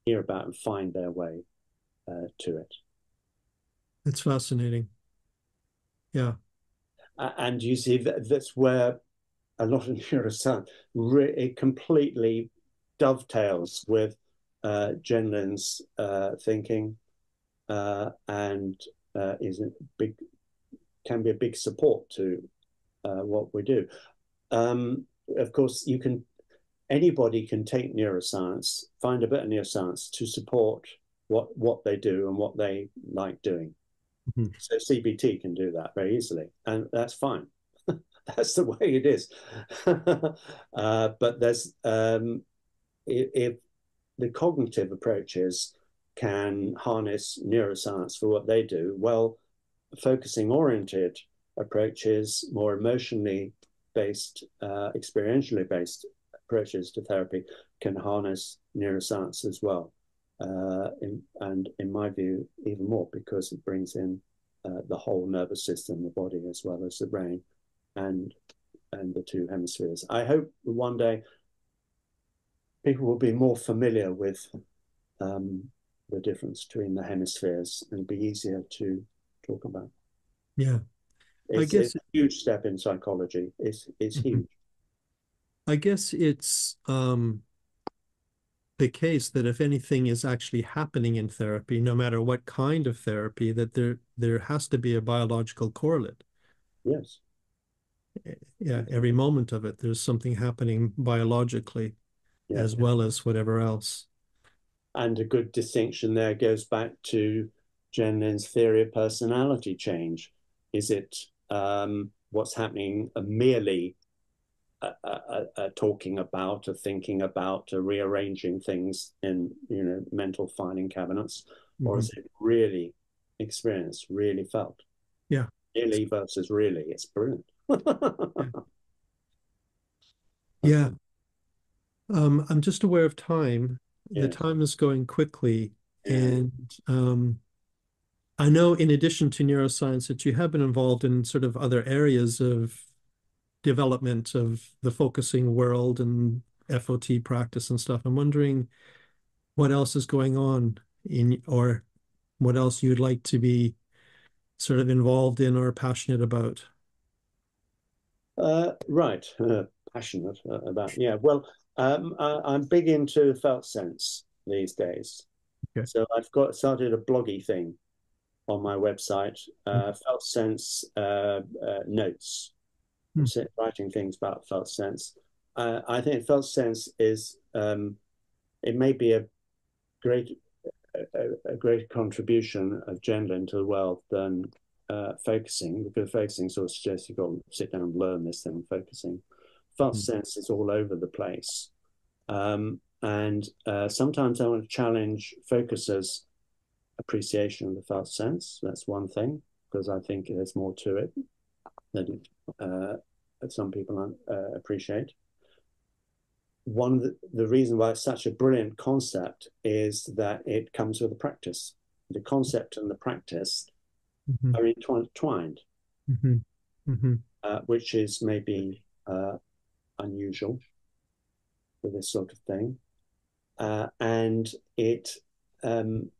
hear about and find their way uh, to it. It's fascinating. Yeah. Uh, and you see that that's where a lot of neuroscience really completely dovetails with uh, Gendlin's uh, thinking uh, and uh, is a big, can be a big support to uh, what we do. Um, of course, you can, anybody can take neuroscience, find a bit of neuroscience to support what, what they do and what they like doing. Mm-hmm. So C B T can do that very easily, and that's fine. That's the way it is. uh, but there's um, if, if the cognitive approaches can harness neuroscience for what they do, well, focusing oriented approaches, more emotionally based, uh, experientially based approaches to therapy can harness neuroscience as well. Uh, in, and in my view, even more, because it brings in uh, the whole nervous system, the body as well as the brain, and and the two hemispheres. I hope one day people will be more familiar with um, the difference between the hemispheres and be easier to talk about. Yeah, it's, I guess it's a huge step in psychology. It's it's mm-hmm. huge. I guess it's. Um... the case that if anything is actually happening in therapy, no matter what kind of therapy, that there there has to be a biological correlate. Yes. Yeah, every moment of it, there's something happening biologically yeah, as yeah. well as whatever else. And a good distinction there goes back to Gendlin's theory of personality change. Is it um, what's happening are merely uh, uh, uh, talking about, or thinking about, or rearranging things in, you know, mental filing cabinets, mm-hmm. or is it really experienced, really felt? Yeah. Really versus really. It's brilliant. Yeah. Um, I'm just aware of time. Yeah. The time is going quickly. Yeah. And um, I know, in addition to neuroscience, that you have been involved in sort of other areas of development of the focusing world and F O T practice and stuff. I'm wondering what else is going on in, or what else you'd like to be sort of involved in or passionate about. Uh, right. Uh, passionate about. Yeah. Well, um, I, I'm big into felt sense these days. Okay. So I've got started a bloggy thing on my website, uh, mm. felt sense uh, uh, notes, mm. so writing things about felt sense. Uh, I think felt sense is, um, it may be a great, a, a great contribution of Gendlin to the world than uh, focusing, because focusing sort of suggests you've got to sit down and learn this thing, focusing. Felt mm. sense is all over the place. Um, and uh, sometimes I want to challenge focusers' appreciation of the felt sense. That's one thing, because I think there's more to it than uh, that some people uh, appreciate. One of the, the reason why it's such a brilliant concept is that it comes with a practice. The concept and the practice mm-hmm. are intertwined, mm-hmm. Mm-hmm. Uh, which is maybe uh, unusual for this sort of thing. Uh, and it um,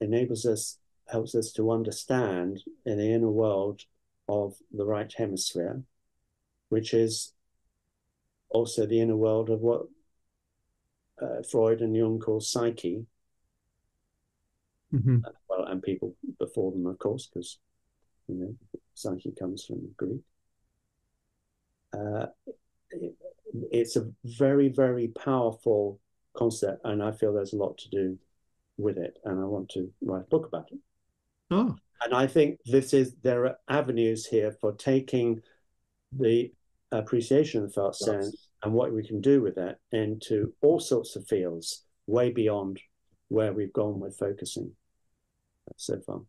enables us, helps us to understand in the inner world of the right hemisphere, which is also the inner world of what uh, Freud and Jung call psyche. Mm-hmm. uh, well, and people before them, of course, because, you know, psyche comes from Greek. Uh, it, it's a very, very powerful concept, and I feel there's a lot to do with it, and I want to write a book about it. Oh. And I think this is, there are avenues here for taking the appreciation of felt sense and what we can do with that into all sorts of fields, way beyond where we've gone with focusing so far.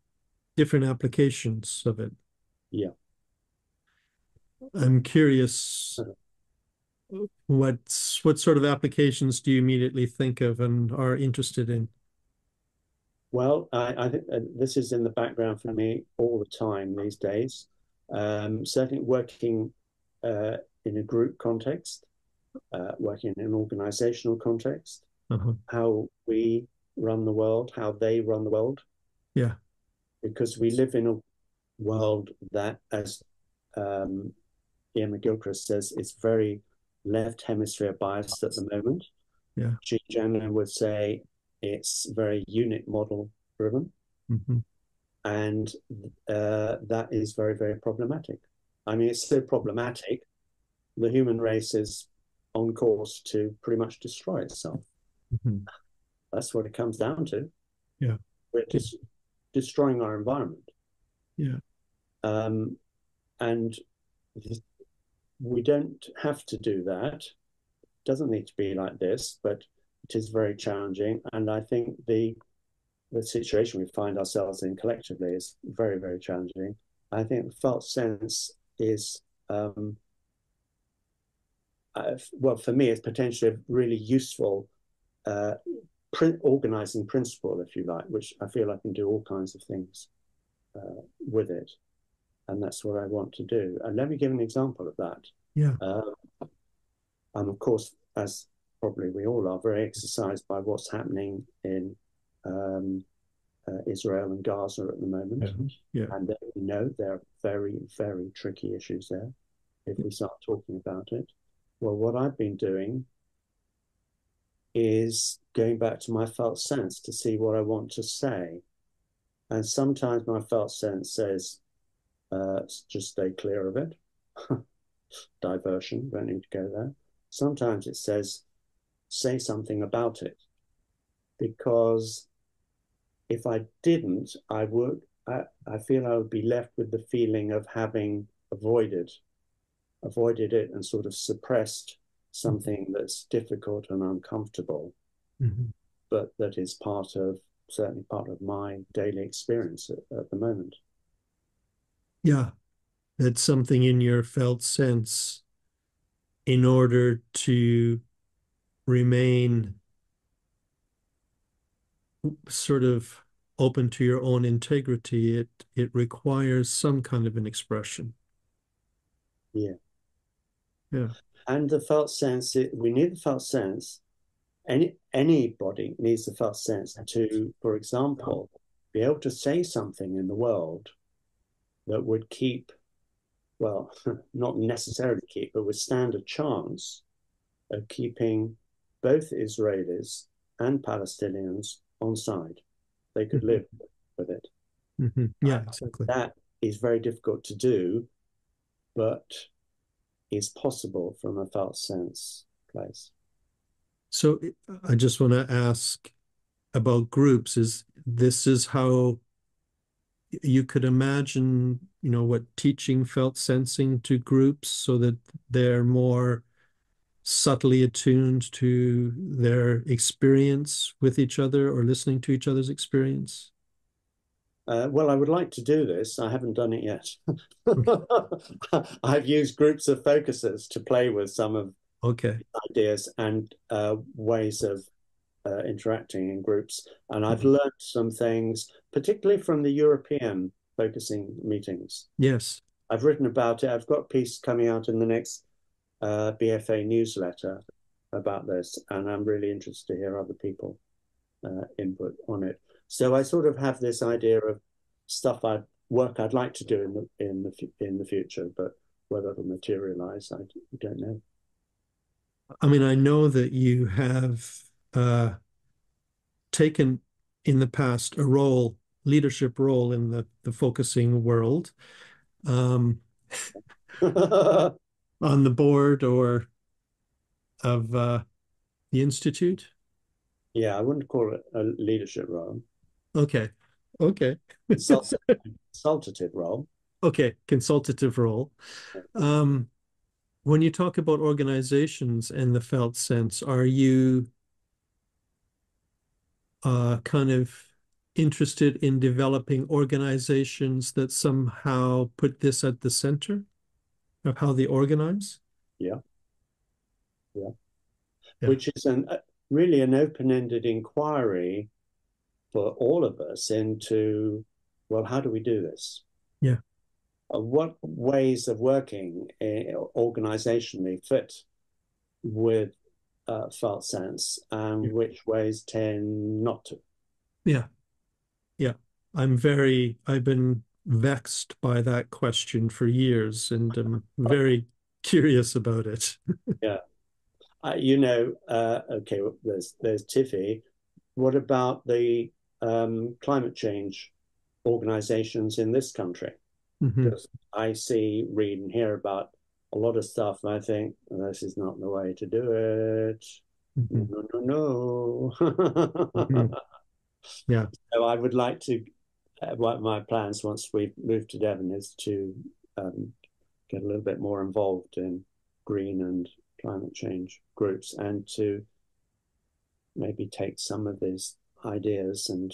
Different applications of it. Yeah. I'm curious, uh-huh. what's, what sort of applications do you immediately think of and are interested in? Well, I, I think this is in the background for me all the time these days. Um, certainly working uh, in a group context, uh, working in an organizational context, uh-huh. how we run the world, how they run the world. Yeah. Because we live in a world that, as um, Ian McGilchrist says, is very left hemisphere biased at the moment. Yeah. Jean Gendlin would say, it's very unit model driven, mm-hmm. and uh, that is very, very problematic. I mean, it's so problematic, the human race is on course to pretty much destroy itself. Mm-hmm. That's what it comes down to. Yeah, we're just destroying our environment. Yeah, um, and we don't have to do that. It doesn't need to be like this, but it is very challenging, and I think the the situation we find ourselves in collectively is very, very challenging. I think felt sense is, um, uh, well, for me, it's potentially a really useful uh, print organizing principle, if you like, which I feel I can do all kinds of things uh, with it, and that's what I want to do. And let me give an example of that. Yeah. Uh, and of course, as probably we all are, very exercised by what's happening in um, uh, Israel and Gaza at the moment. Mm-hmm. Yeah. And there, you know, there are very, very tricky issues there if yeah. we start talking about it. Well, what I've been doing is going back to my felt sense to see what I want to say. And sometimes my felt sense says, uh, just stay clear of it. Diversion, don't need to go there. Sometimes it says, say something about it, because if I didn't, I would, I, I feel I would be left with the feeling of having avoided avoided it and sort of suppressed something that's difficult and uncomfortable, mm-hmm. but that is part of, certainly part of my daily experience at, at the moment. Yeah, that's something in your felt sense in order to remain sort of open to your own integrity, it it requires some kind of an expression. Yeah. Yeah. And the felt sense, it, we need the felt sense. Any anybody needs the felt sense to, for example, be able to say something in the world that would keep, well, not necessarily keep, but would stand a chance of keeping both Israelis and Palestinians on side. They could mm-hmm. live with it. Mm-hmm. Yeah, exactly. That is very difficult to do, but is possible from a felt sense place. So I just want to ask about groups. Is this is how you could imagine, you know, what teaching felt sensing to groups so that they're more subtly attuned to their experience with each other or listening to each other's experience? Uh, well, I would like to do this. I haven't done it yet. Okay. I've used groups of focusers to play with some of okay. ideas and uh, ways of uh, interacting in groups. And I've mm-hmm. learned some things, particularly from the European focusing meetings. Yes. I've written about it. I've got a piece coming out in the next Uh, B F A newsletter about this, and I'm really interested to hear other people uh, input on it. So I sort of have this idea of stuff I work I'd like to do in the in the in the future, but whether it'll materialize, I don't know. I mean, I know that you have uh, taken in the past a role, leadership role in the the focusing world. Um, on the board or of uh, the Institute? Yeah, I wouldn't call it a leadership role. Okay, okay. Consultative, consultative role. Okay, consultative role. Um, when you talk about organizations and the felt sense, are you uh, kind of interested in developing organizations that somehow put this at the center of how they organize? Yeah. Yeah. yeah. Which is an, uh, really an open-ended inquiry for all of us into, well, how do we do this? Yeah. Uh, what ways of working uh, organizationally fit with uh, felt sense, and yeah. which ways tend not to? Yeah. Yeah. I'm very, I've been vexed by that question for years, and I'm very curious about it. Yeah, uh, you know, uh, okay, well, there's there's TIFI. What about the um, climate change organizations in this country? Mm-hmm. Because I see, read, and hear about a lot of stuff, and I think, well, this is not the way to do it. Mm-hmm. No, no, no. mm-hmm. Yeah. So I would like to. One of my plans once we move to Devon is to um, get a little bit more involved in green and climate change groups, and to maybe take some of these ideas and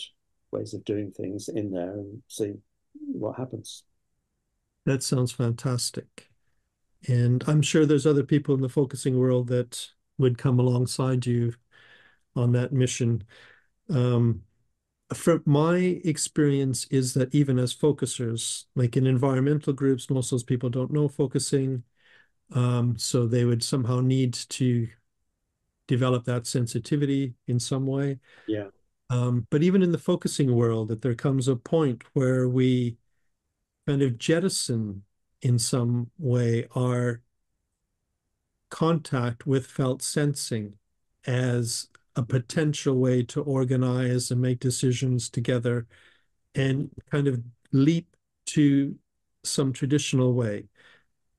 ways of doing things in there and see what happens. That sounds fantastic. And I'm sure there's other people in the focusing world that would come alongside you on that mission. Um, From my experience is that even as focusers, like in environmental groups, most of those people don't know focusing. Um, so they would somehow need to develop that sensitivity in some way. Yeah. Um, but even in the focusing world, that there comes a point where we kind of jettison in some way our contact with felt sensing as a potential way to organize and make decisions together, and kind of leap to some traditional way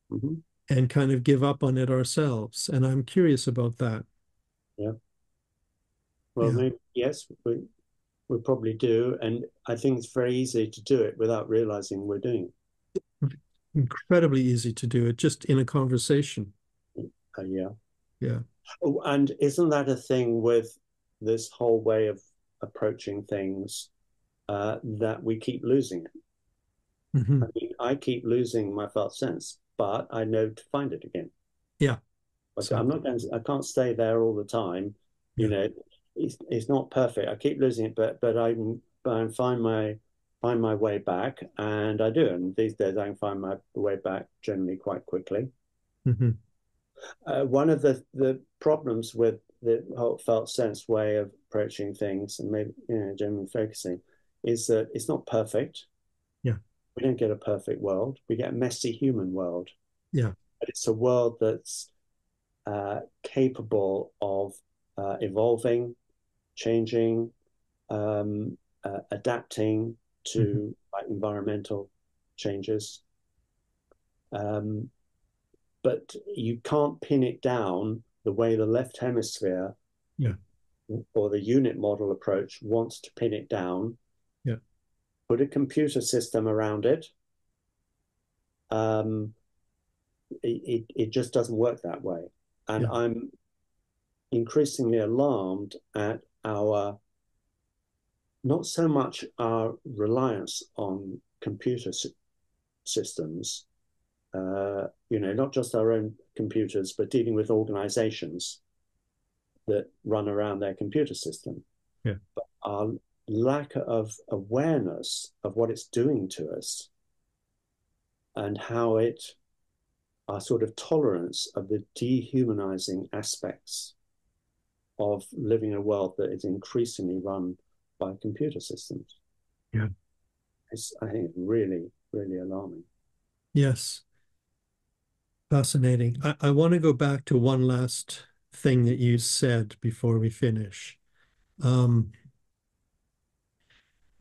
mm-hmm. and kind of give up on it ourselves. And I'm curious about that. Yeah. Well, yeah. Maybe, yes, we, we probably do. And I think it's very easy to do it without realizing we're doing it. incredibly easy to do it just in a conversation. Uh, yeah. Yeah. Oh, and isn't that a thing with this whole way of approaching things, uh, that we keep losing it? Mm-hmm. I mean, I keep losing my felt sense, but I know to find it again. Yeah. Like, so, I'm not going to, I can't stay there all the time. Yeah. You know, it's, it's not perfect. I keep losing it, but, but I can find my, find my way back, and I do. And these days I can find my way back generally quite quickly. Mm-hmm. Uh, one of the, the problems with the whole felt sense way of approaching things, and maybe, you know, generally focusing, is that it's not perfect. Yeah. We don't get a perfect world. We get a messy human world. Yeah. But it's a world that's uh, capable of uh, evolving, changing, um, uh, adapting to mm-hmm. like, environmental changes. Um, but you can't pin it down the way the left hemisphere yeah. or the unit model approach wants to pin it down. Yeah. Put a computer system around it. Um, it, it, it just doesn't work that way. And yeah. I'm increasingly alarmed at our, not so much our reliance on computer sy- systems, uh, you know, not just our own computers, but dealing with organizations that run around their computer system. Yeah. But our lack of awareness of what it's doing to us and how it, our sort of tolerance of the dehumanizing aspects of living in a world that is increasingly run by computer systems. Yeah. It's, I think, really, really alarming. Yes. Fascinating. I, I want to go back to one last thing that you said before we finish. Um,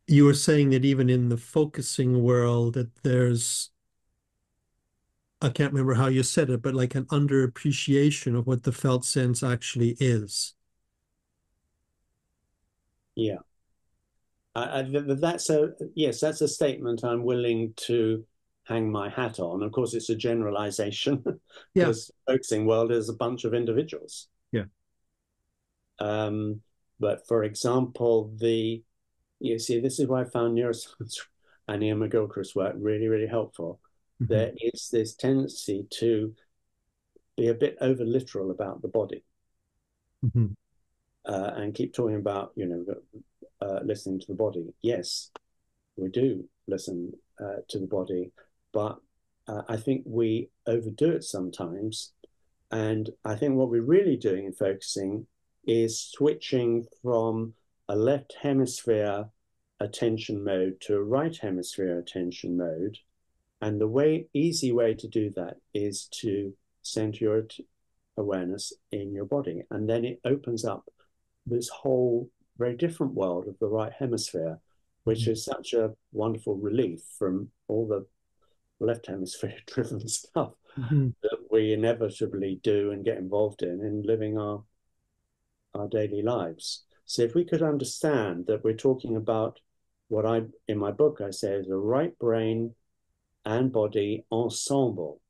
you were saying that even in the focusing world, that there's, I can't remember how you said it, but like an underappreciation of what the felt sense actually is. Yeah. I, I, that's a, yes, that's a statement I'm willing to hang my hat on. Of course, it's a generalization. Yeah. Because the focusing world is a bunch of individuals. Yeah. Um, but for example, the, you see, this is why I found neuroscience and Ian McGilchrist's work really, really helpful. Mm-hmm. There is this tendency to be a bit over literal about the body, mm-hmm. uh, and keep talking about, you know, Uh, listening to the body. Yes, we do listen uh, to the body, but uh, I think we overdo it sometimes. And I think what we're really doing in focusing is switching from a left hemisphere attention mode to a right hemisphere attention mode. And the way, easy way to do that is to center your awareness in your body. And then it opens up this whole very different world of the right hemisphere, which mm-hmm. is such a wonderful relief from all the left hemisphere driven stuff mm-hmm. that we inevitably do and get involved in in living our our daily lives. So if we could understand that we're talking about what I, in my book, I say is a right brain and body ensemble.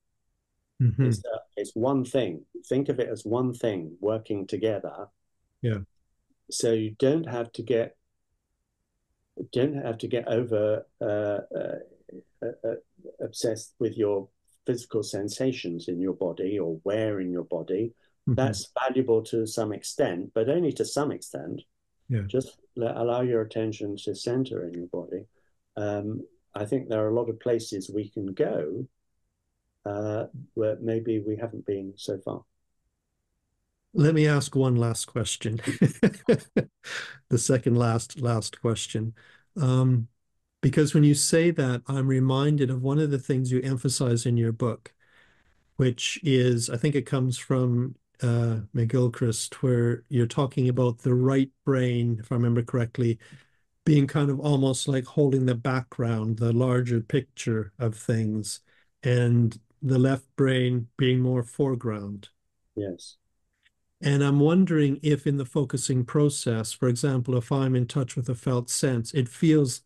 Mm-hmm. It's, a, it's one thing. Think of it as one thing working together. Yeah. So you don't have to get don't have to get over uh, uh, uh, obsessed with your physical sensations in your body or where in your body. Mm-hmm. That's valuable to some extent, but only to some extent. Yeah. Just let, allow your attention to center in your body. Um, I think there are a lot of places we can go uh, where maybe we haven't been so far. Let me ask one last question, the second last, last question. Um, because when you say that, I'm reminded of one of the things you emphasize in your book, which is, I think it comes from uh, McGilchrist, where you're talking about the right brain, if I remember correctly, being kind of almost like holding the background, the larger picture of things, and the left brain being more foreground. Yes. And I'm wondering if in the focusing process, for example, if I'm in touch with a felt sense, it feels,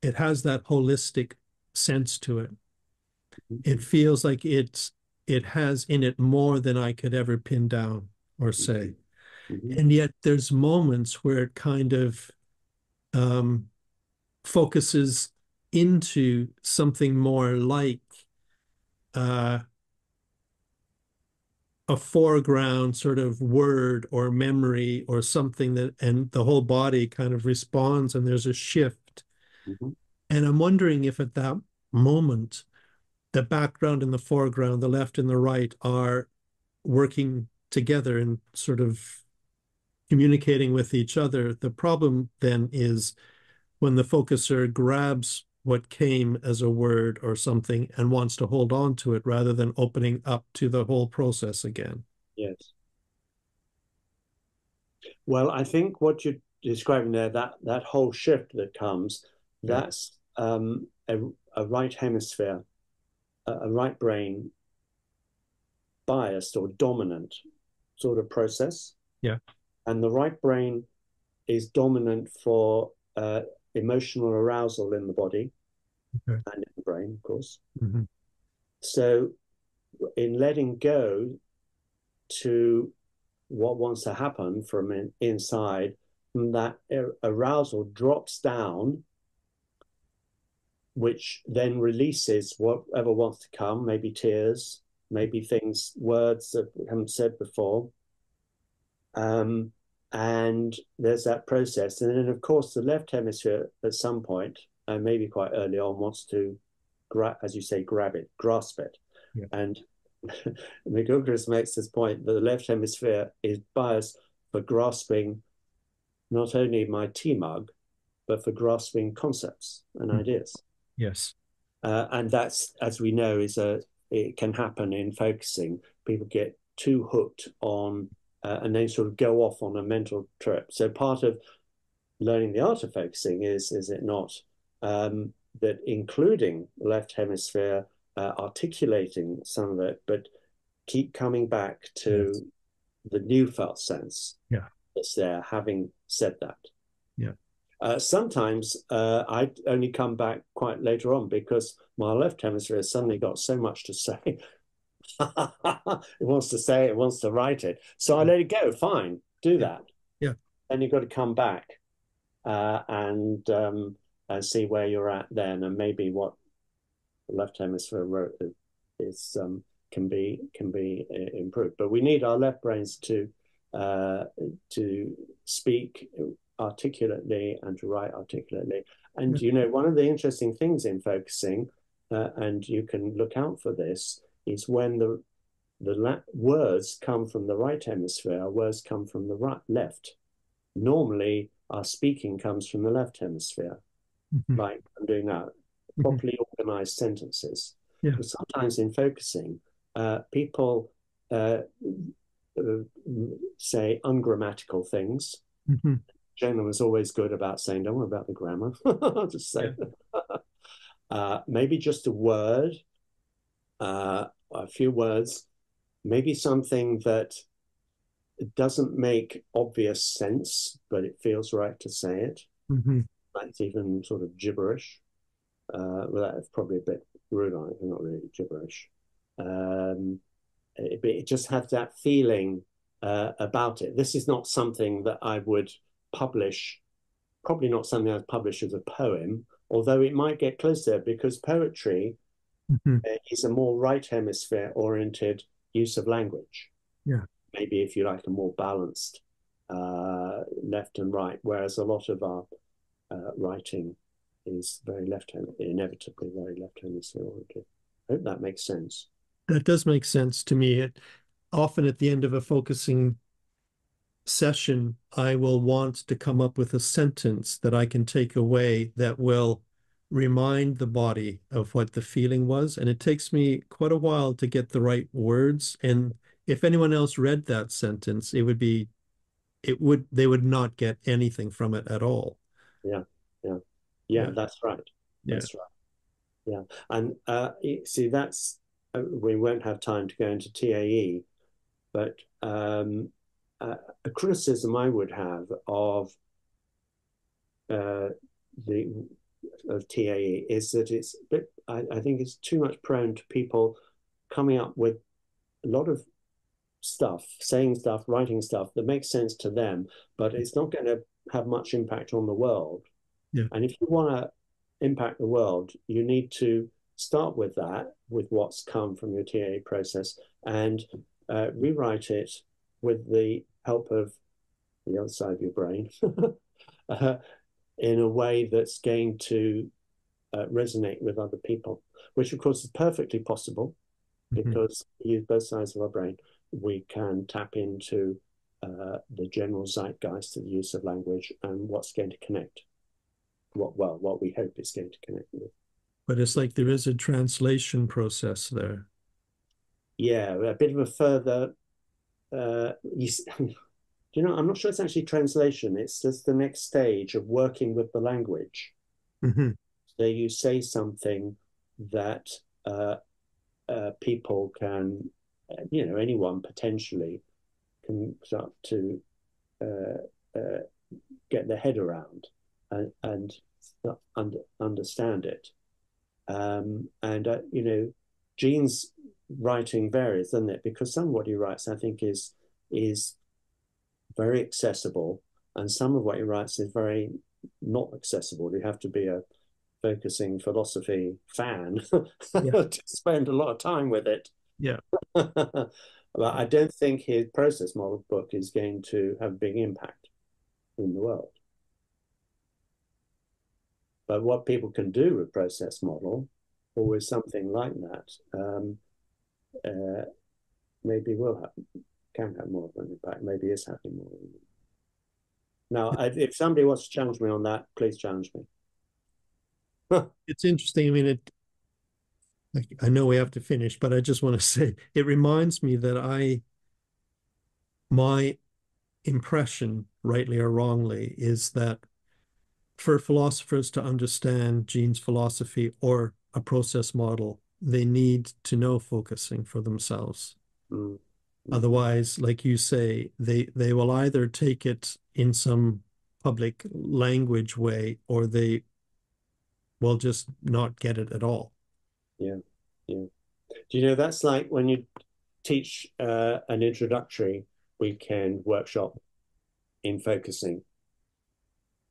it has that holistic sense to it. it feels like it's it has in it more than I could ever pin down or say. Mm-hmm. And yet there's moments where it kind of um, focuses into something more like uh, a foreground sort of word or memory or something, that, and the whole body kind of responds and there's a shift. Mm-hmm. And I'm wondering if at that moment, the background and the foreground, the left and the right are working together and sort of communicating with each other. The problem then is when the focuser grabs what came as a word or something and wants to hold on to it rather than opening up to the whole process again. Yes. Well, I think what you're describing there, that, that whole shift that comes, that's um, a, a right hemisphere, a, a right brain biased or dominant sort of process. Yeah. And the right brain is dominant for uh, emotional arousal in the body, okay, and in the brain, of course. Mm-hmm. So in letting go to what wants to happen from in, inside, that arousal drops down, which then releases whatever wants to come, maybe tears, maybe things, words that we haven't said before. Um, and there's that process. And then, of course, the left hemisphere at some point, and maybe quite early on, wants to, gra as you say, grab it, grasp it. Yeah. And McGilchrist makes this point that the left hemisphere is biased for grasping not only my tea mug, but for grasping concepts and mm. ideas. Yes. Uh, and that's, as we know, is a, it can happen in focusing. People get too hooked on, uh, and they sort of go off on a mental trip. So part of learning the art of focusing is, is it not, um, that including the left hemisphere, uh, articulating some of it, but keep coming back to yes. the new felt sense yeah. that's there, having said that. Yeah. Uh, sometimes uh, I only come back quite later on because my left hemisphere has suddenly got so much to say. It wants to say it, it wants to write it. So I let it go. Fine, do yeah. that. Yeah. Then you've got to come back uh, and um, and see where you're at then, and maybe what the left hemisphere wrote is um, can be can be improved. But we need our left brains to uh, to speak articulately and to write articulately. And you know, one of the interesting things in focusing, uh, and you can look out for this, is when the the la words come from the right hemisphere, words come from the right left. Normally, our speaking comes from the left hemisphere, mm-hmm. like I'm doing now, properly mm-hmm. organized sentences. Yeah. But sometimes in focusing, uh, people uh, say ungrammatical things. Mm-hmm. Jenna was always good about saying, don't worry about the grammar. Just say, yeah. uh, maybe just a word, uh, a few words, maybe something that doesn't make obvious sense, but it feels right to say it. Mm-hmm. That's even sort of gibberish. Uh, well, that's probably a bit rude on it, not really gibberish. Um, it, it just has that feeling uh, about it. This is not something that I would publish, probably not something I'd publish as a poem, although it might get closer because poetry mm-hmm. is a more right hemisphere oriented use of language. Yeah. Maybe if you like a more balanced uh, left and right, whereas a lot of our uh, writing is very left, inevitably very left hemisphere oriented. I hope that makes sense. That does make sense to me. It, often at the end of a focusing session, I will want to come up with a sentence that I can take away that will remind the body of what the feeling was. And it takes me quite a while to get the right words. And if anyone else read that sentence, it would be, it would, they would not get anything from it at all. Yeah, yeah, yeah, yeah. That's right. Yeah. That's right. Yeah. And uh, see, that's, uh, we won't have time to go into T A E, but um, Uh, a criticism I would have of uh, the of T A E is that it's a bit, I, I think it's too much prone to people coming up with a lot of stuff, saying stuff, writing stuff that makes sense to them, but it's not going to have much impact on the world. Yeah. And if you want to impact the world, you need to start with that, with what's come from your T A E process, and uh, rewrite it with the help of the other side of your brain uh, in a way that's going to uh, resonate with other people, which of course is perfectly possible because mm-hmm. we use both sides of our brain. We can tap into uh, the general zeitgeist of the use of language and what's going to connect, what well, what we hope is going to connect with. But it's like there is a translation process there. Yeah, a bit of a further... Uh, you, you know, I'm not sure it's actually translation. It's just the next stage of working with the language. Mm-hmm. So you say something that uh, uh, people can... you know, anyone potentially can start to uh, uh, get their head around and, and under, understand it. Um, and, uh, you know, Jean's writing varies, doesn't it? Because some of what he writes, I think, is is very accessible, and some of what he writes is very not accessible. You have to be a focusing philosophy fan yeah. to spend a lot of time with it. Yeah. But I don't think his process model book is going to have a big impact in the world. But what people can do with process model or with something like that, um, uh, maybe will have, can have more of an impact, maybe is having more of an impact. Now, I, if somebody wants to challenge me on that, please challenge me. It's interesting. I mean, it, I know we have to finish, but I just want to say it reminds me that I, my impression, rightly or wrongly, is that for philosophers to understand Jean's philosophy or a process model, they need to know focusing for themselves. Mm-hmm. Otherwise, like you say, they, they will either take it in some public language way, or they will just not get it at all. Yeah, yeah. Do you know, that's like when you teach uh, an introductory weekend workshop in focusing.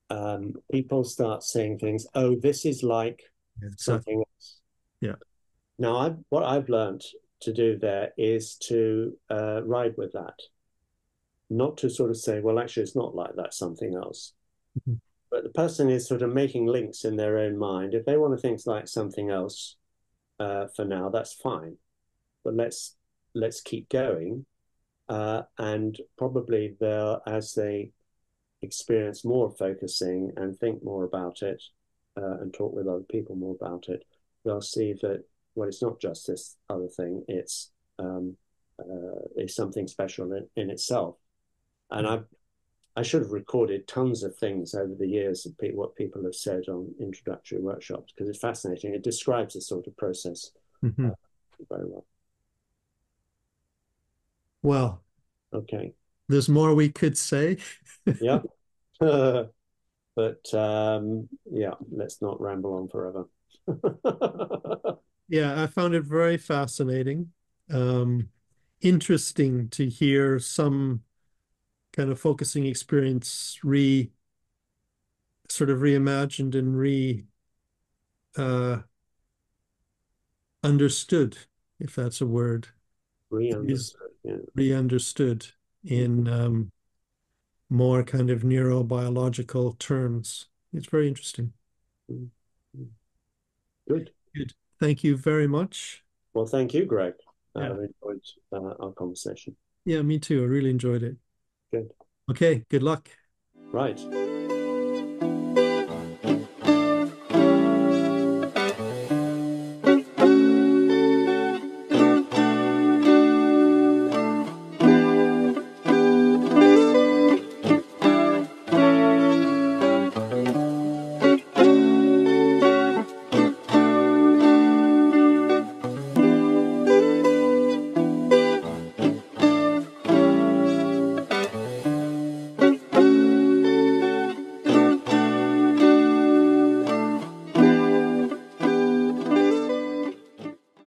Um, people start saying things, oh, this is like yeah, something else. Yeah. Now, I've, what I've learned to do there is to uh, ride with that, not to sort of say, well, actually, it's not like that, something else. Mm-hmm. But the person is sort of making links in their own mind. If they want to think it's like something else, Uh, for now, that's fine, but let's let's keep going, uh, and probably they'll, as they experience more focusing and think more about it, uh, and talk with other people more about it, they'll see that, well, it's not just this other thing; it's um, uh, it's something special in, in itself. And I I should have recorded tons of things over the years of pe what people have said on introductory workshops, because it's fascinating. It describes the sort of process mm-hmm. uh, very well. Well, okay. There's more we could say. yeah. Uh, but um, yeah, let's not ramble on forever. yeah, I found it very fascinating. Um, interesting to hear some kind of focusing experience re sort of reimagined and re uh, understood, if that's a word. Re-understood. Yeah. Re-understood in um, more kind of neurobiological terms. It's very interesting. Good. Good. Thank you very much. Well, thank you, Greg. Yeah. I enjoyed uh, our conversation. Yeah, me too. I really enjoyed it. Good. Okay, good luck. Right.